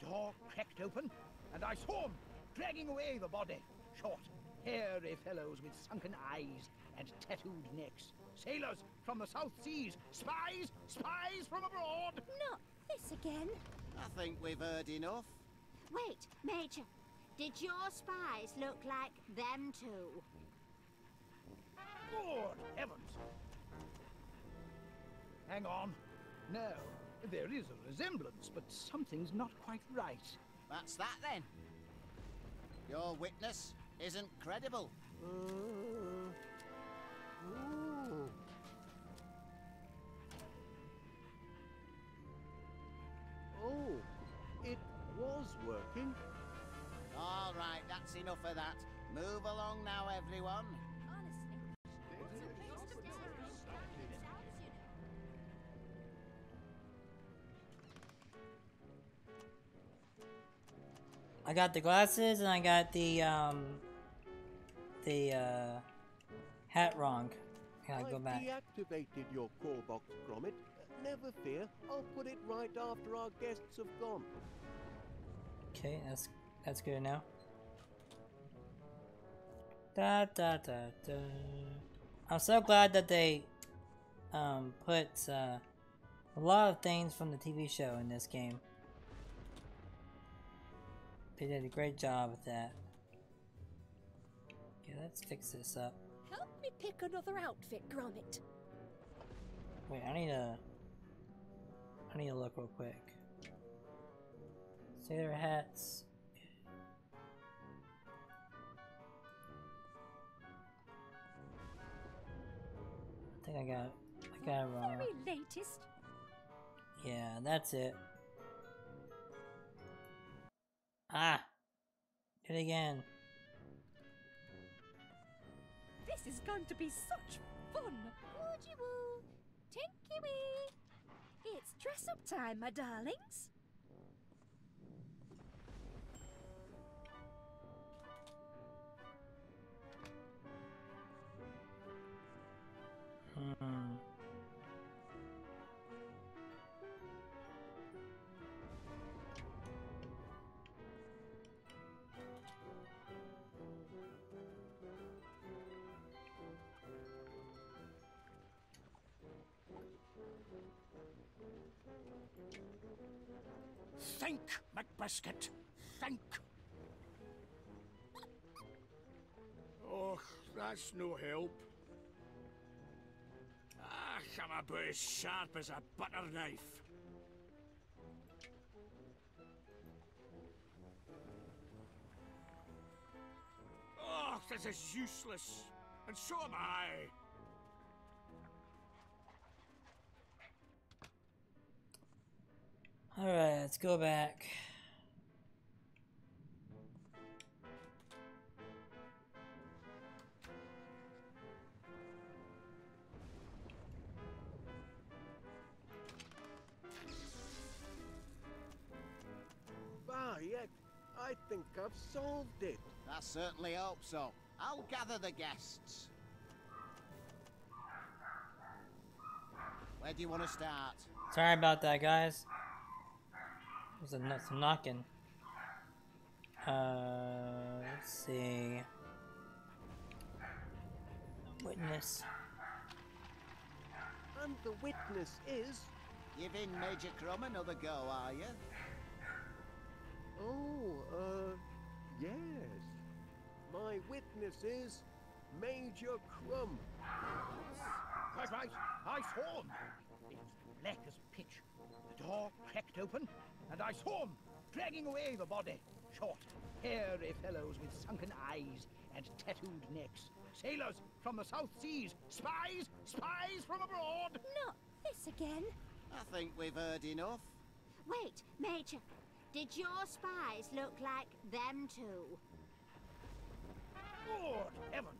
The door cracked open, and I saw him dragging away the body. Short, hairy fellows with sunken eyes and tattooed necks. Sailors from the South Seas. Spies, spies from abroad. Not this again. I think we've heard enough. Wait, Major. Did your spies look like them too? Lord heavens! Hang on. No, there is a resemblance, but something's not quite right. That's that then. Your witness isn't credible. Ooh. Oh, it was working. All right, that's enough of that. Move along now, everyone. I got the glasses and I got the hat wrong. Can I go back? I deactivated your call box, Gromit. Never fear, I'll put it right after our guests have gone. Okay, that's good now. I'm so glad that they put a lot of things from the TV show in this game. They did a great job with that. Okay, let's fix this up. Help me pick another outfit, Gromit. Wait, I need to look real quick. Sailor hats. I think I got it wrong. Very latest. Yeah, that's it. Ah! Do it again. This is going to be such fun! Poochie Woo! Tinky Wee! It's dress up time, my darlings! Think, McBiscuit! Think! Oh, that's no help. Ah, I'm about as sharp as a butter knife. Oh, this is useless. And so am I. Alright, let's go back. Bah, yeah, I think I've solved it. I certainly hope so. I'll gather the guests. Where do you want to start? Sorry about that, guys. There's some knocking. Let's see. Witness. And the witness is... Giving Major Crumb another go, are you? Oh, yes. My witness is Major Crumb. Right, I saw him. It was black as pitch. The door cracked open, and I saw him dragging away the body. Short, hairy fellows with sunken eyes and tattooed necks. Sailors from the South Seas. Spies, spies from abroad. Not this again. I think we've heard enough. Wait, Major. Did your spies look like them too? Lord heavens!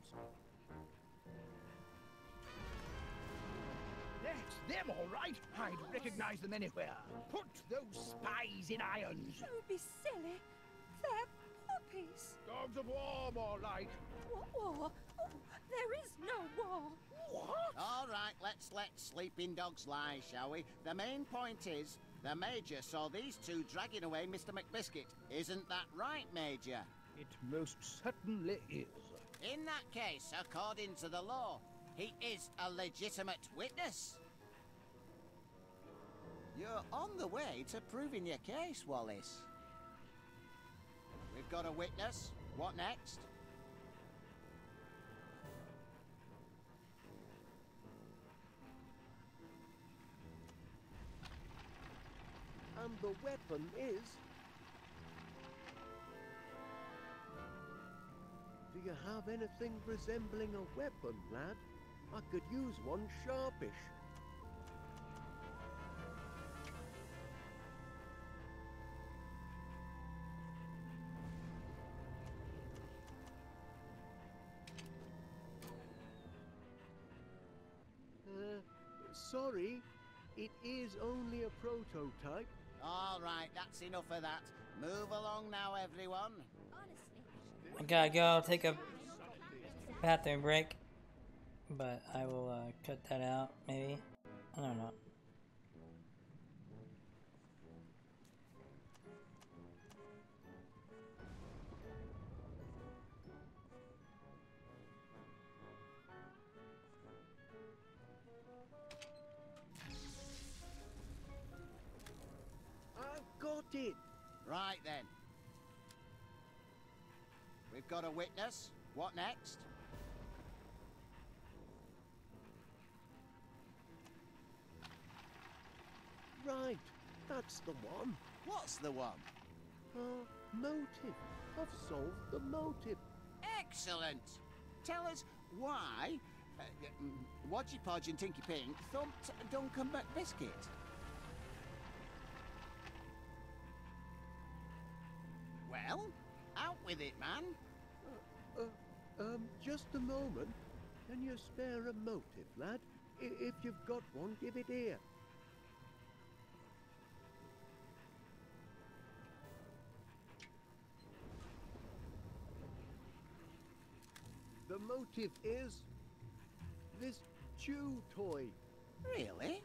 That's them, all right. I'd recognize them anywhere. Put those spies in irons. That would be silly. They're puppies. Dogs of war, all right. What war? Oh, there is no war. What? All right, let's let sleeping dogs lie, shall we? The main point is, the Major saw these two dragging away Mr. McBiscuit. Isn't that right, Major? It most certainly is. In that case, according to the law, he is a legitimate witness. You're on the way to proving your case, Wallace. We've got a witness. What next? And the weapon is... Do you have anything resembling a weapon, lad? I could use one sharpish. Sorry, it is only a prototype. All right, that's enough of that. Move along now, everyone. I gotta go take a bathroom break, but I will cut that out, maybe. I don't know. I've got it! Right then. We've got a witness. What next? Right, that's the one. What's the one? Motive. I've solved the motive. Excellent. Tell us why Wodgy Podge and Tinky Pink thumped Duncan McBiscuit. Well, out with it, man. Just a moment. Can you spare a motive, lad? If you've got one, give it here. The motive is this chew toy. Really?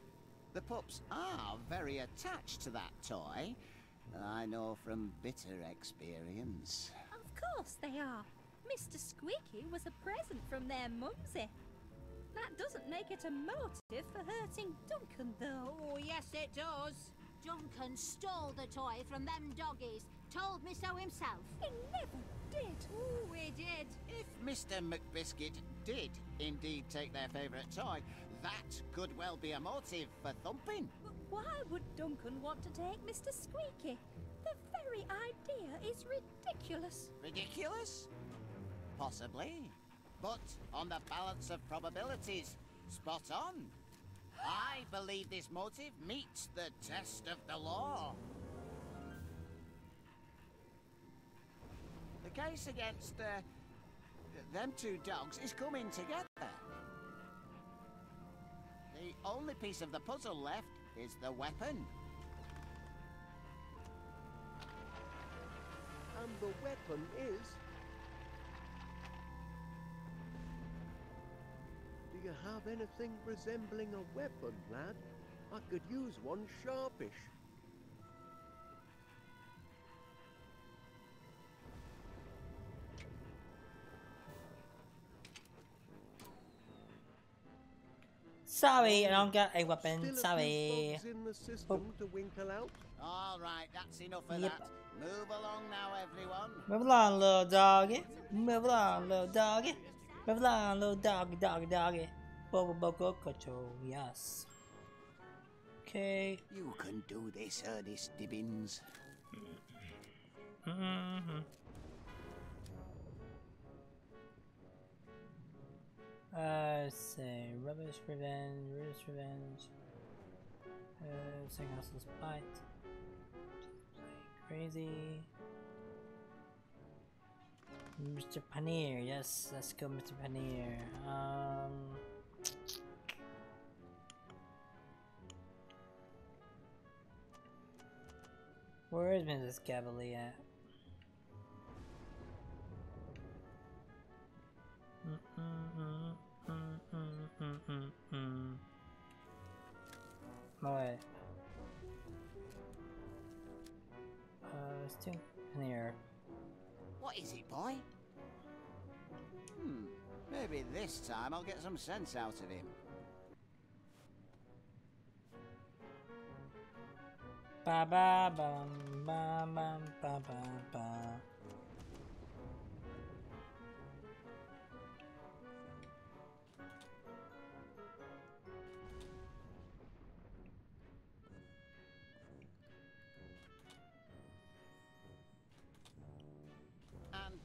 The pups are very attached to that toy. I know from bitter experience. Of course they are. Mr. Squeaky was a present from their mumsy. That doesn't make it a motive for hurting Duncan, though. Oh, yes, it does. Duncan stole the toy from them doggies. Told me so himself. He never did. Ooh, he did. If Mr. McBiscuit did indeed take their favourite toy, that could well be a motive for thumping. But why would Duncan want to take Mr. Squeaky? The very idea is ridiculous. Ridiculous? Possibly. But on the balance of probabilities, spot on. I believe this motive meets the test of the law. The case against them two dogs is coming together. The only piece of the puzzle left is the weapon. And the weapon is... Do you have anything resembling a weapon, lad? I could use one sharpish. Sorry, I don't got a weapon. Sorry. All right, that's enough of that. Move along now, everyone. Move along, little doggy. Move along, little doggy. Move along, little doggy, doggy, doggy. Bobo, bobo, cocho. Yes. Okay. You can do this, Ernest Dibbins. Say rubbish revenge, rubbish revenge. Something else is bite. Play crazy. Mr. Paneer, yes, let's go, Mr. Paneer. Where is Mrs. Gabberley at? Alright. Let's do Paneer. What is it, boy? Maybe this time I'll get some sense out of him. Ba ba bum ba ba ba ba ba.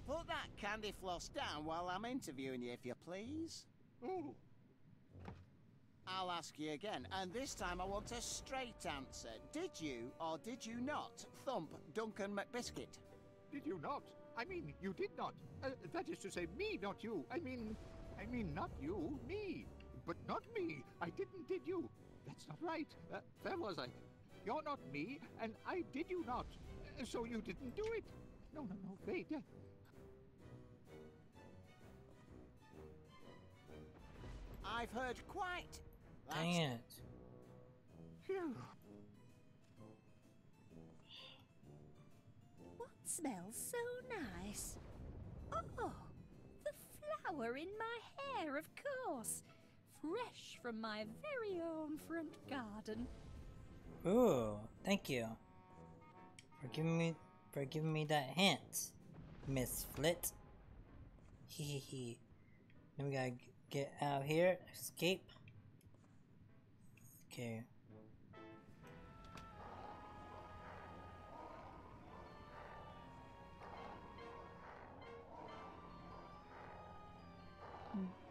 Put that candy floss down while I'm interviewing you, if you please. Ooh. I'll ask you again, and this time I want a straight answer. Did you or did you not thump Duncan McBiscuit? Did you not? I mean, you did not. That is to say, me, not you. I mean, not you, me. But not me. I didn't did you. That's not right. There was I. You're not me, and I did you not. So you didn't do it. No, wait. I've heard quite. Dang it. What smells so nice? Oh, the flower in my hair, of course. Fresh from my very own front garden. Ooh, thank you for giving me that hint, Miss Flit. Hehehe. Then we gotta get out of here, escape. Okay.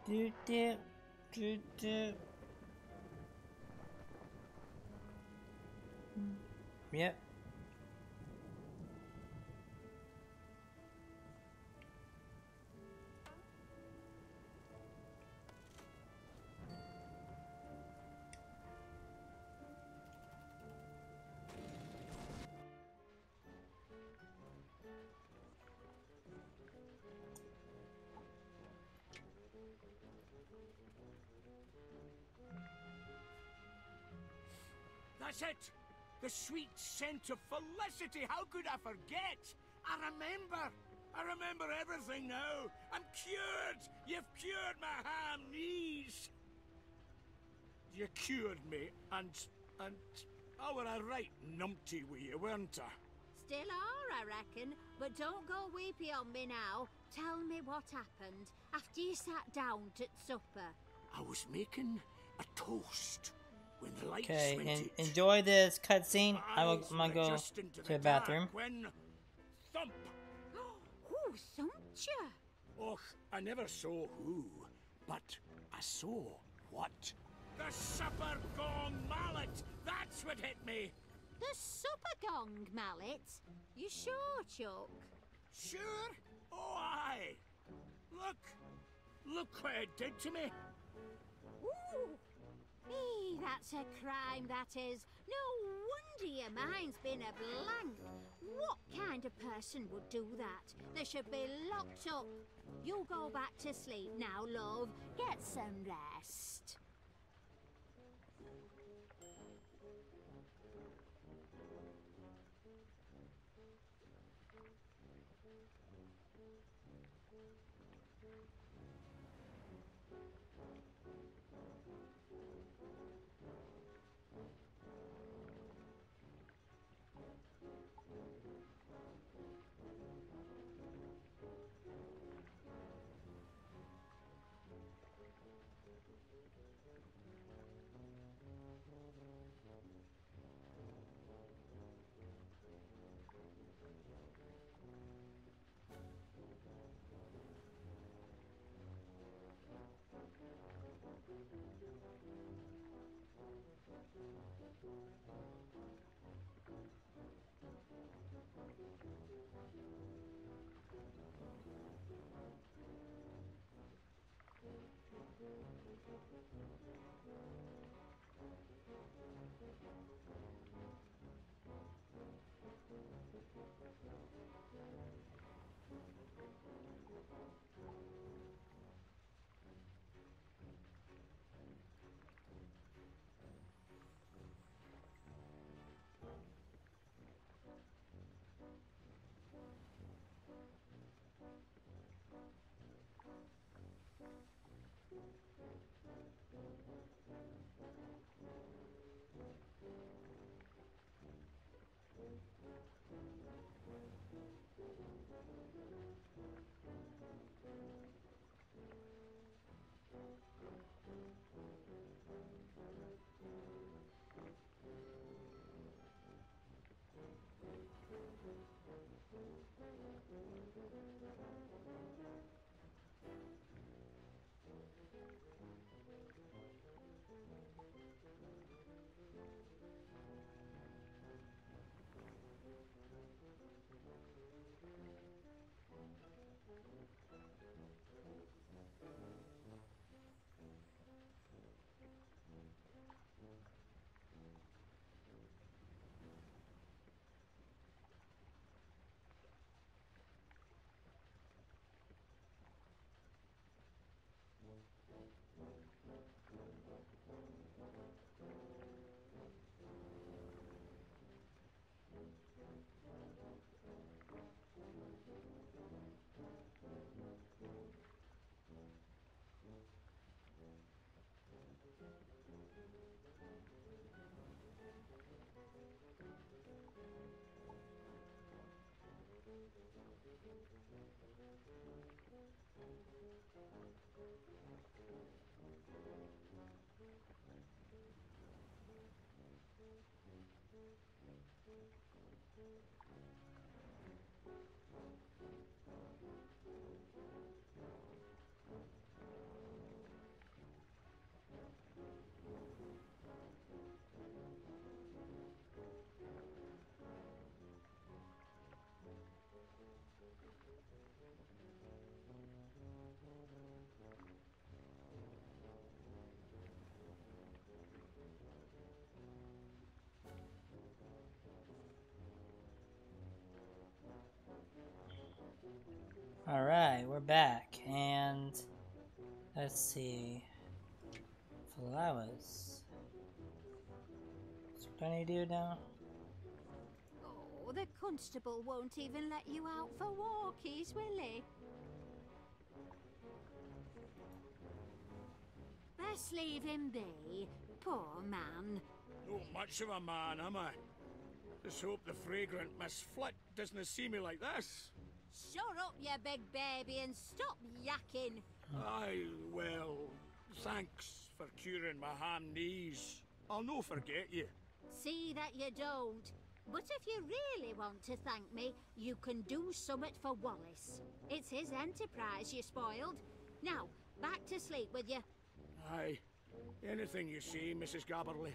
Do. Yep. That's it! The sweet scent of Felicity! How could I forget? I remember everything now! I'm cured! You've cured my ham knees! You cured me, and I were a right numpty with you, weren't I? Still are, I reckon, but don't go weepy on me now. Tell me what happened after you sat down at supper. I was making a toast. Okay, and enjoy this cutscene. I'm gonna go to the bathroom. When thump. Who thumped you? Och, I never saw who, but I saw what. The supper gong mallet. That's what hit me. The supper gong mallet. You sure, Chuck? Sure? Oh, aye. Look what it did to me. Ooh. Hey, that's a crime, that is. No wonder your mind's been a blank. What kind of person would do that? They should be locked up. You go back to sleep now, love. Get some rest. Alright, we're back, and let's see, flowers. So what do I do now? Oh, the constable won't even let you out for walkies, will he? Best leave him be, poor man. Not much of a man, am I? Just hope the fragrant Miss Flit doesn't see me like this. Shut up, you big baby, and stop yakking. Aye, well, thanks for curing my ham knees. I'll no forget you. See that you don't. But if you really want to thank me, you can do something for Wallace. It's his enterprise you spoiled. Now, back to sleep with you. Aye. Anything you see, Mrs. Gabberley.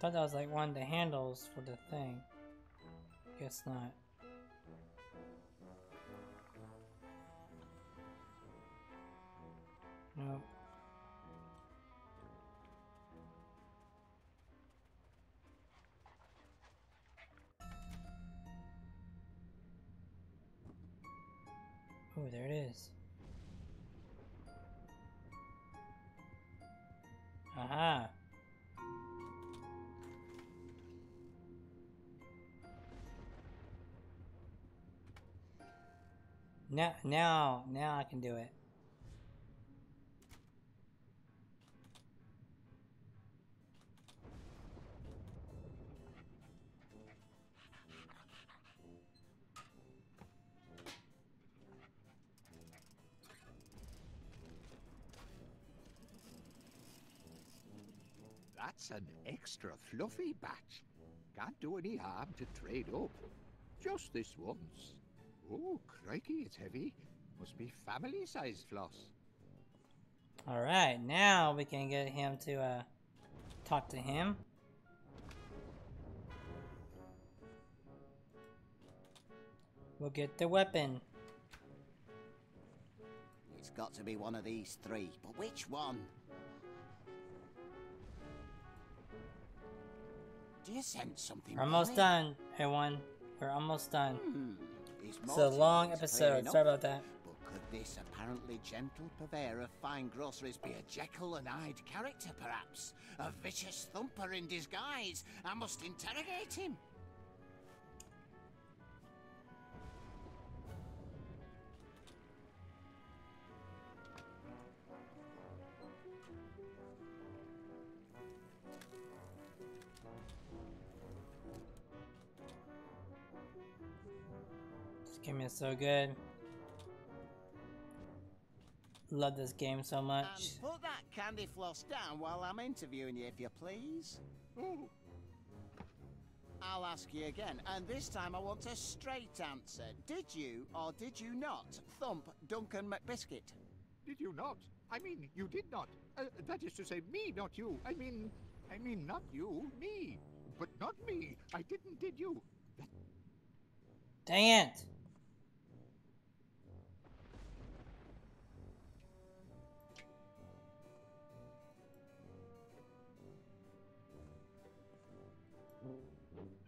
Thought that was like one of the handles for the thing. Guess not. Nope. Oh, there it is. Aha. Now I can do it. That's an extra fluffy batch. Can't do any harm to trade up. Just this once. Oh, crikey, it's heavy. Must be family-sized floss. Alright, now we can get him to, talk to him. We'll get the weapon. It's got to be one of these three, but which one? Do you sense something? We're almost done, everyone. We're almost done. It's a long episode. Sorry about that. But could this apparently gentle purveyor of fine groceries be a Jekyll and Hyde character, perhaps? A vicious thumper in disguise? I must interrogate him. This game is so good. Love this game so much. And put that candy floss down while I'm interviewing you, if you please. Ooh. I'll ask you again, and this time I want a straight answer. Did you or did you not thump Duncan McBiscuit? Did you not? I mean, you did not. That is to say, me, not you. I mean, not you, me. But not me. I didn't, did you? Dang it.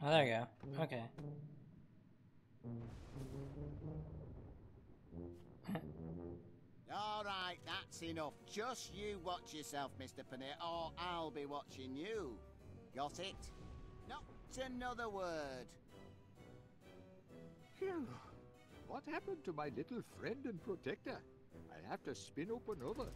Oh, there you go. Okay. All right, that's enough. Just you watch yourself, Mr. Paneer, or I'll be watching you. Got it? Not another word. Phew. What happened to my little friend and protector? I have to spin open over.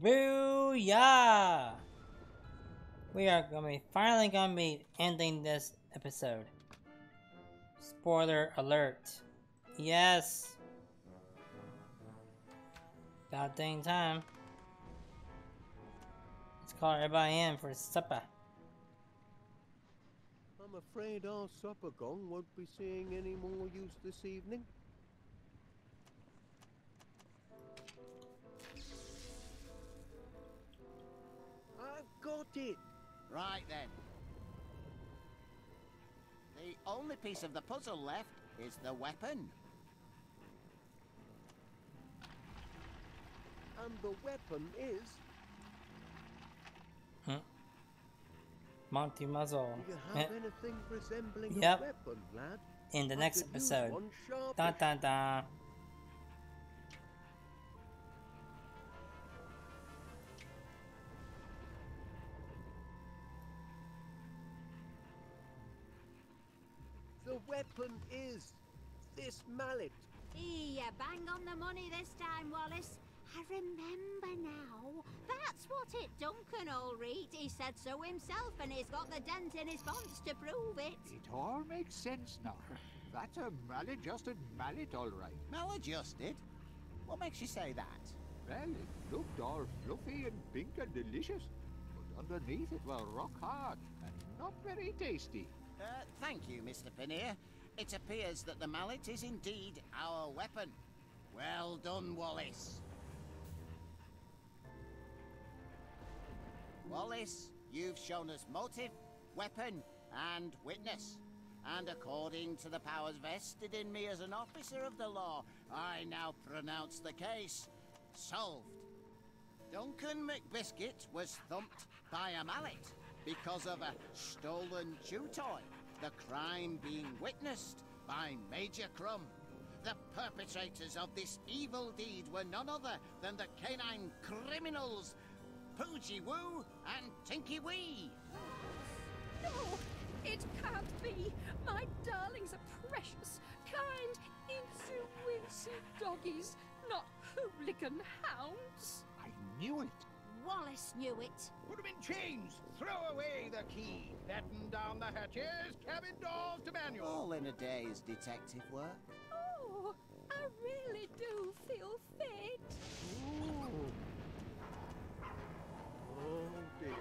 Booyah! We are finally gonna be ending this episode. Spoiler alert. Yes! About dang time. Let's call everybody in for supper. I'm afraid our supper gong won't be seeing any more use this evening. Got it. Right then. The only piece of the puzzle left is the weapon. And the weapon is... Monty Muzzle. Do you have anything resembling a weapon, lad? In the next episode. Dun dun dun. The weapon is this mallet. Yeah, bang on the money this time, Wallace. I remember now. That's what it Duncan all read. He said so himself, and he's got the dent in his bonds to prove it. It all makes sense now. That's a maladjusted mallet, all right. Maladjusted? What makes you say that? Well, it looked all fluffy and pink and delicious, but underneath it were rock hard and not very tasty. Thank you, Mr. Paneer. It appears that the mallet is indeed our weapon. Well done, Wallace. Wallace, you've shown us motive, weapon, and witness. And according to the powers vested in me as an officer of the law, I now pronounce the case solved. Duncan McBiscuit was thumped by a mallet because of a stolen chew toy, the crime being witnessed by Major Crumb. The perpetrators of this evil deed were none other than the canine criminals, Poochie Woo and Tinky Wee. No, it can't be. My darlings are precious, kind, insy-wincy doggies, not hooligan hounds. I knew it. Wallace knew it. Put him in chains. Throw away the key. Batten down the hatches. Cabin doors to manual. All in a day's detective work. Oh, I really do feel faint. Ooh. Oh, dear.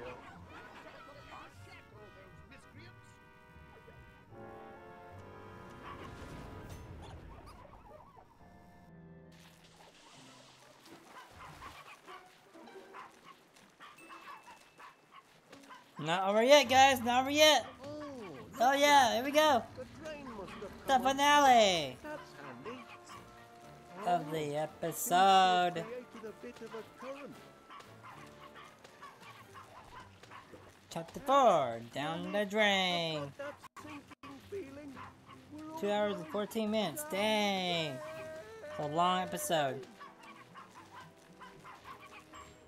Not over yet, guys. Not over yet. Oh yeah, here we go. The finale of the episode. Chapter 4, down the drain. 2 hours and 14 minutes. Dang, it's a long episode.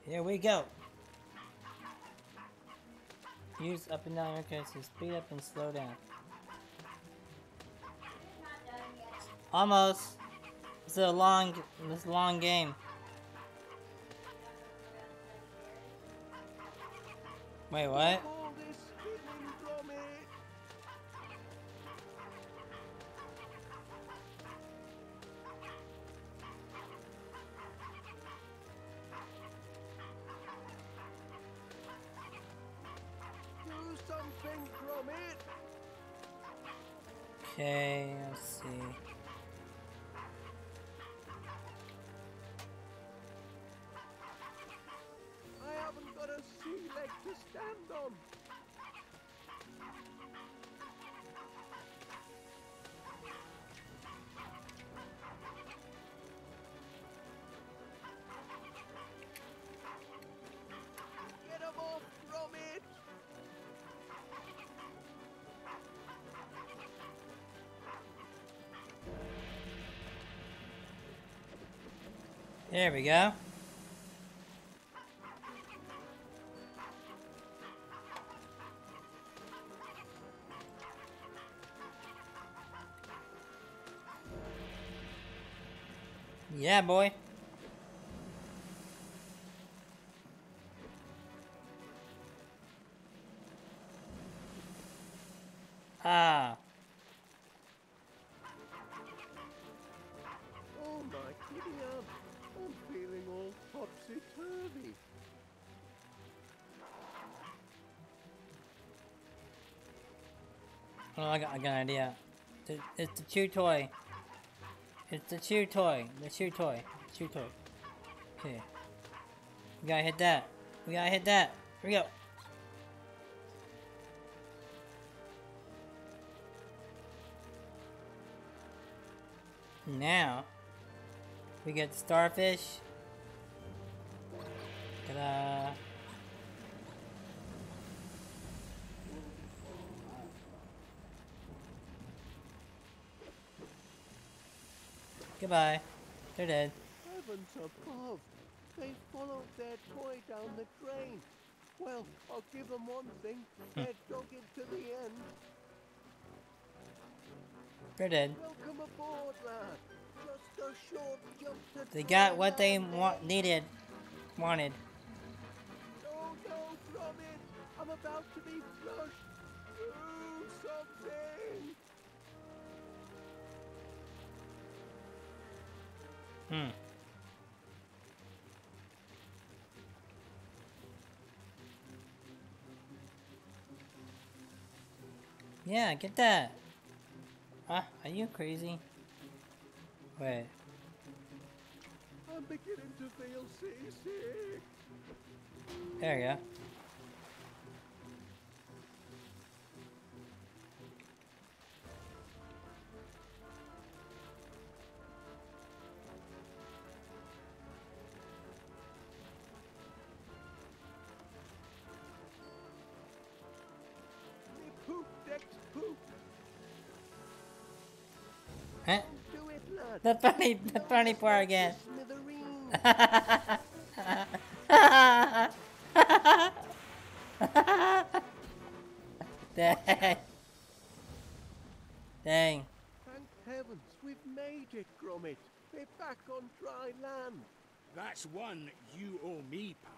Here we go. Use up and down arrows to speed up and slow down. Almost. It's a long game. Wait, what? Okay, let's see. I haven't got a sea leg to stand on. Get him off from it. There we go. Yeah, boy. Ah. Oh, my kitty up. I'm feeling all topsy-turvy. Oh, I got an idea. It's the chew toy. It's the chew toy. The chew toy. Chew toy. Okay. We gotta hit that. We gotta hit that. Here we go. Now we get the starfish. Ta-da. Goodbye. They're dead. Heavens above. They followed their toy down the drain. Well, I'll give them one thing. They're dogged to the end. They're dead. Welcome aboard, lad. They got what they wanted. No, no, from it. I'm about to be flushed. Do something. Yeah, get that. Ah, are you crazy? Wait. I'm beginning to feel seasick. There we go. Poop, Dex, poop. Huh? The funny part again. Dang. Thank heavens, we've made it, Gromit. We're back on dry land. That's one you owe me, pal.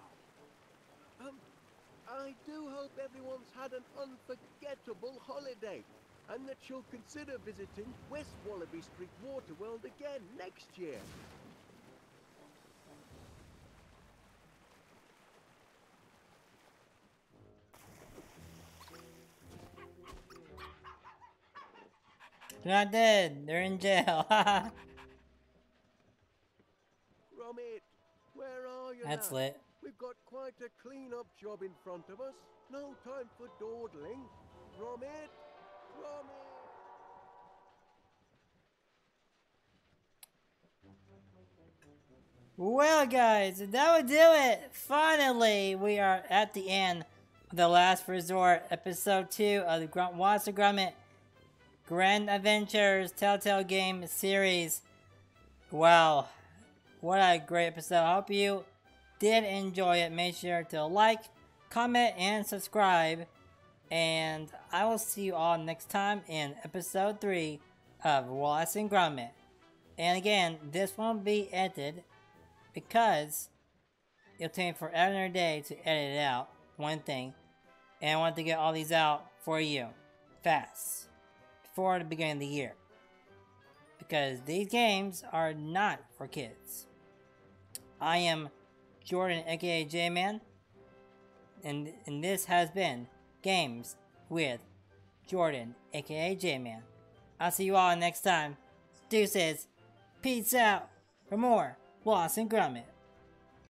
I do hope everyone's had an unforgettable holiday and that you'll consider visiting West Wallaby Street Waterworld again next year. They're not dead. They're in jail. Gromit, where are you? That's now? Lit. We've got quite a clean-up job in front of us. No time for dawdling. Gromit, Gromit. Well, guys, that would do it. Finally, we are at the end of The Last Resort, Episode 2 of the Wallace and Gromit Grand Adventures Telltale Game series. Wow, what a great episode. I hope you did enjoy it. Make sure to like, comment, and subscribe. And I will see you all next time in episode 3 of Wallace and Gromit. And again, this won't be edited because it'll take me forever and a day to edit it out. One thing. And I want to get all these out for you. Fast. For the beginning of the year, because these games are not for kids. I am Jordan, aka JMan, and this has been Games with Jordan, aka JMan. I'll see you all next time. Deuces, peace out for more Wallace and Gromit.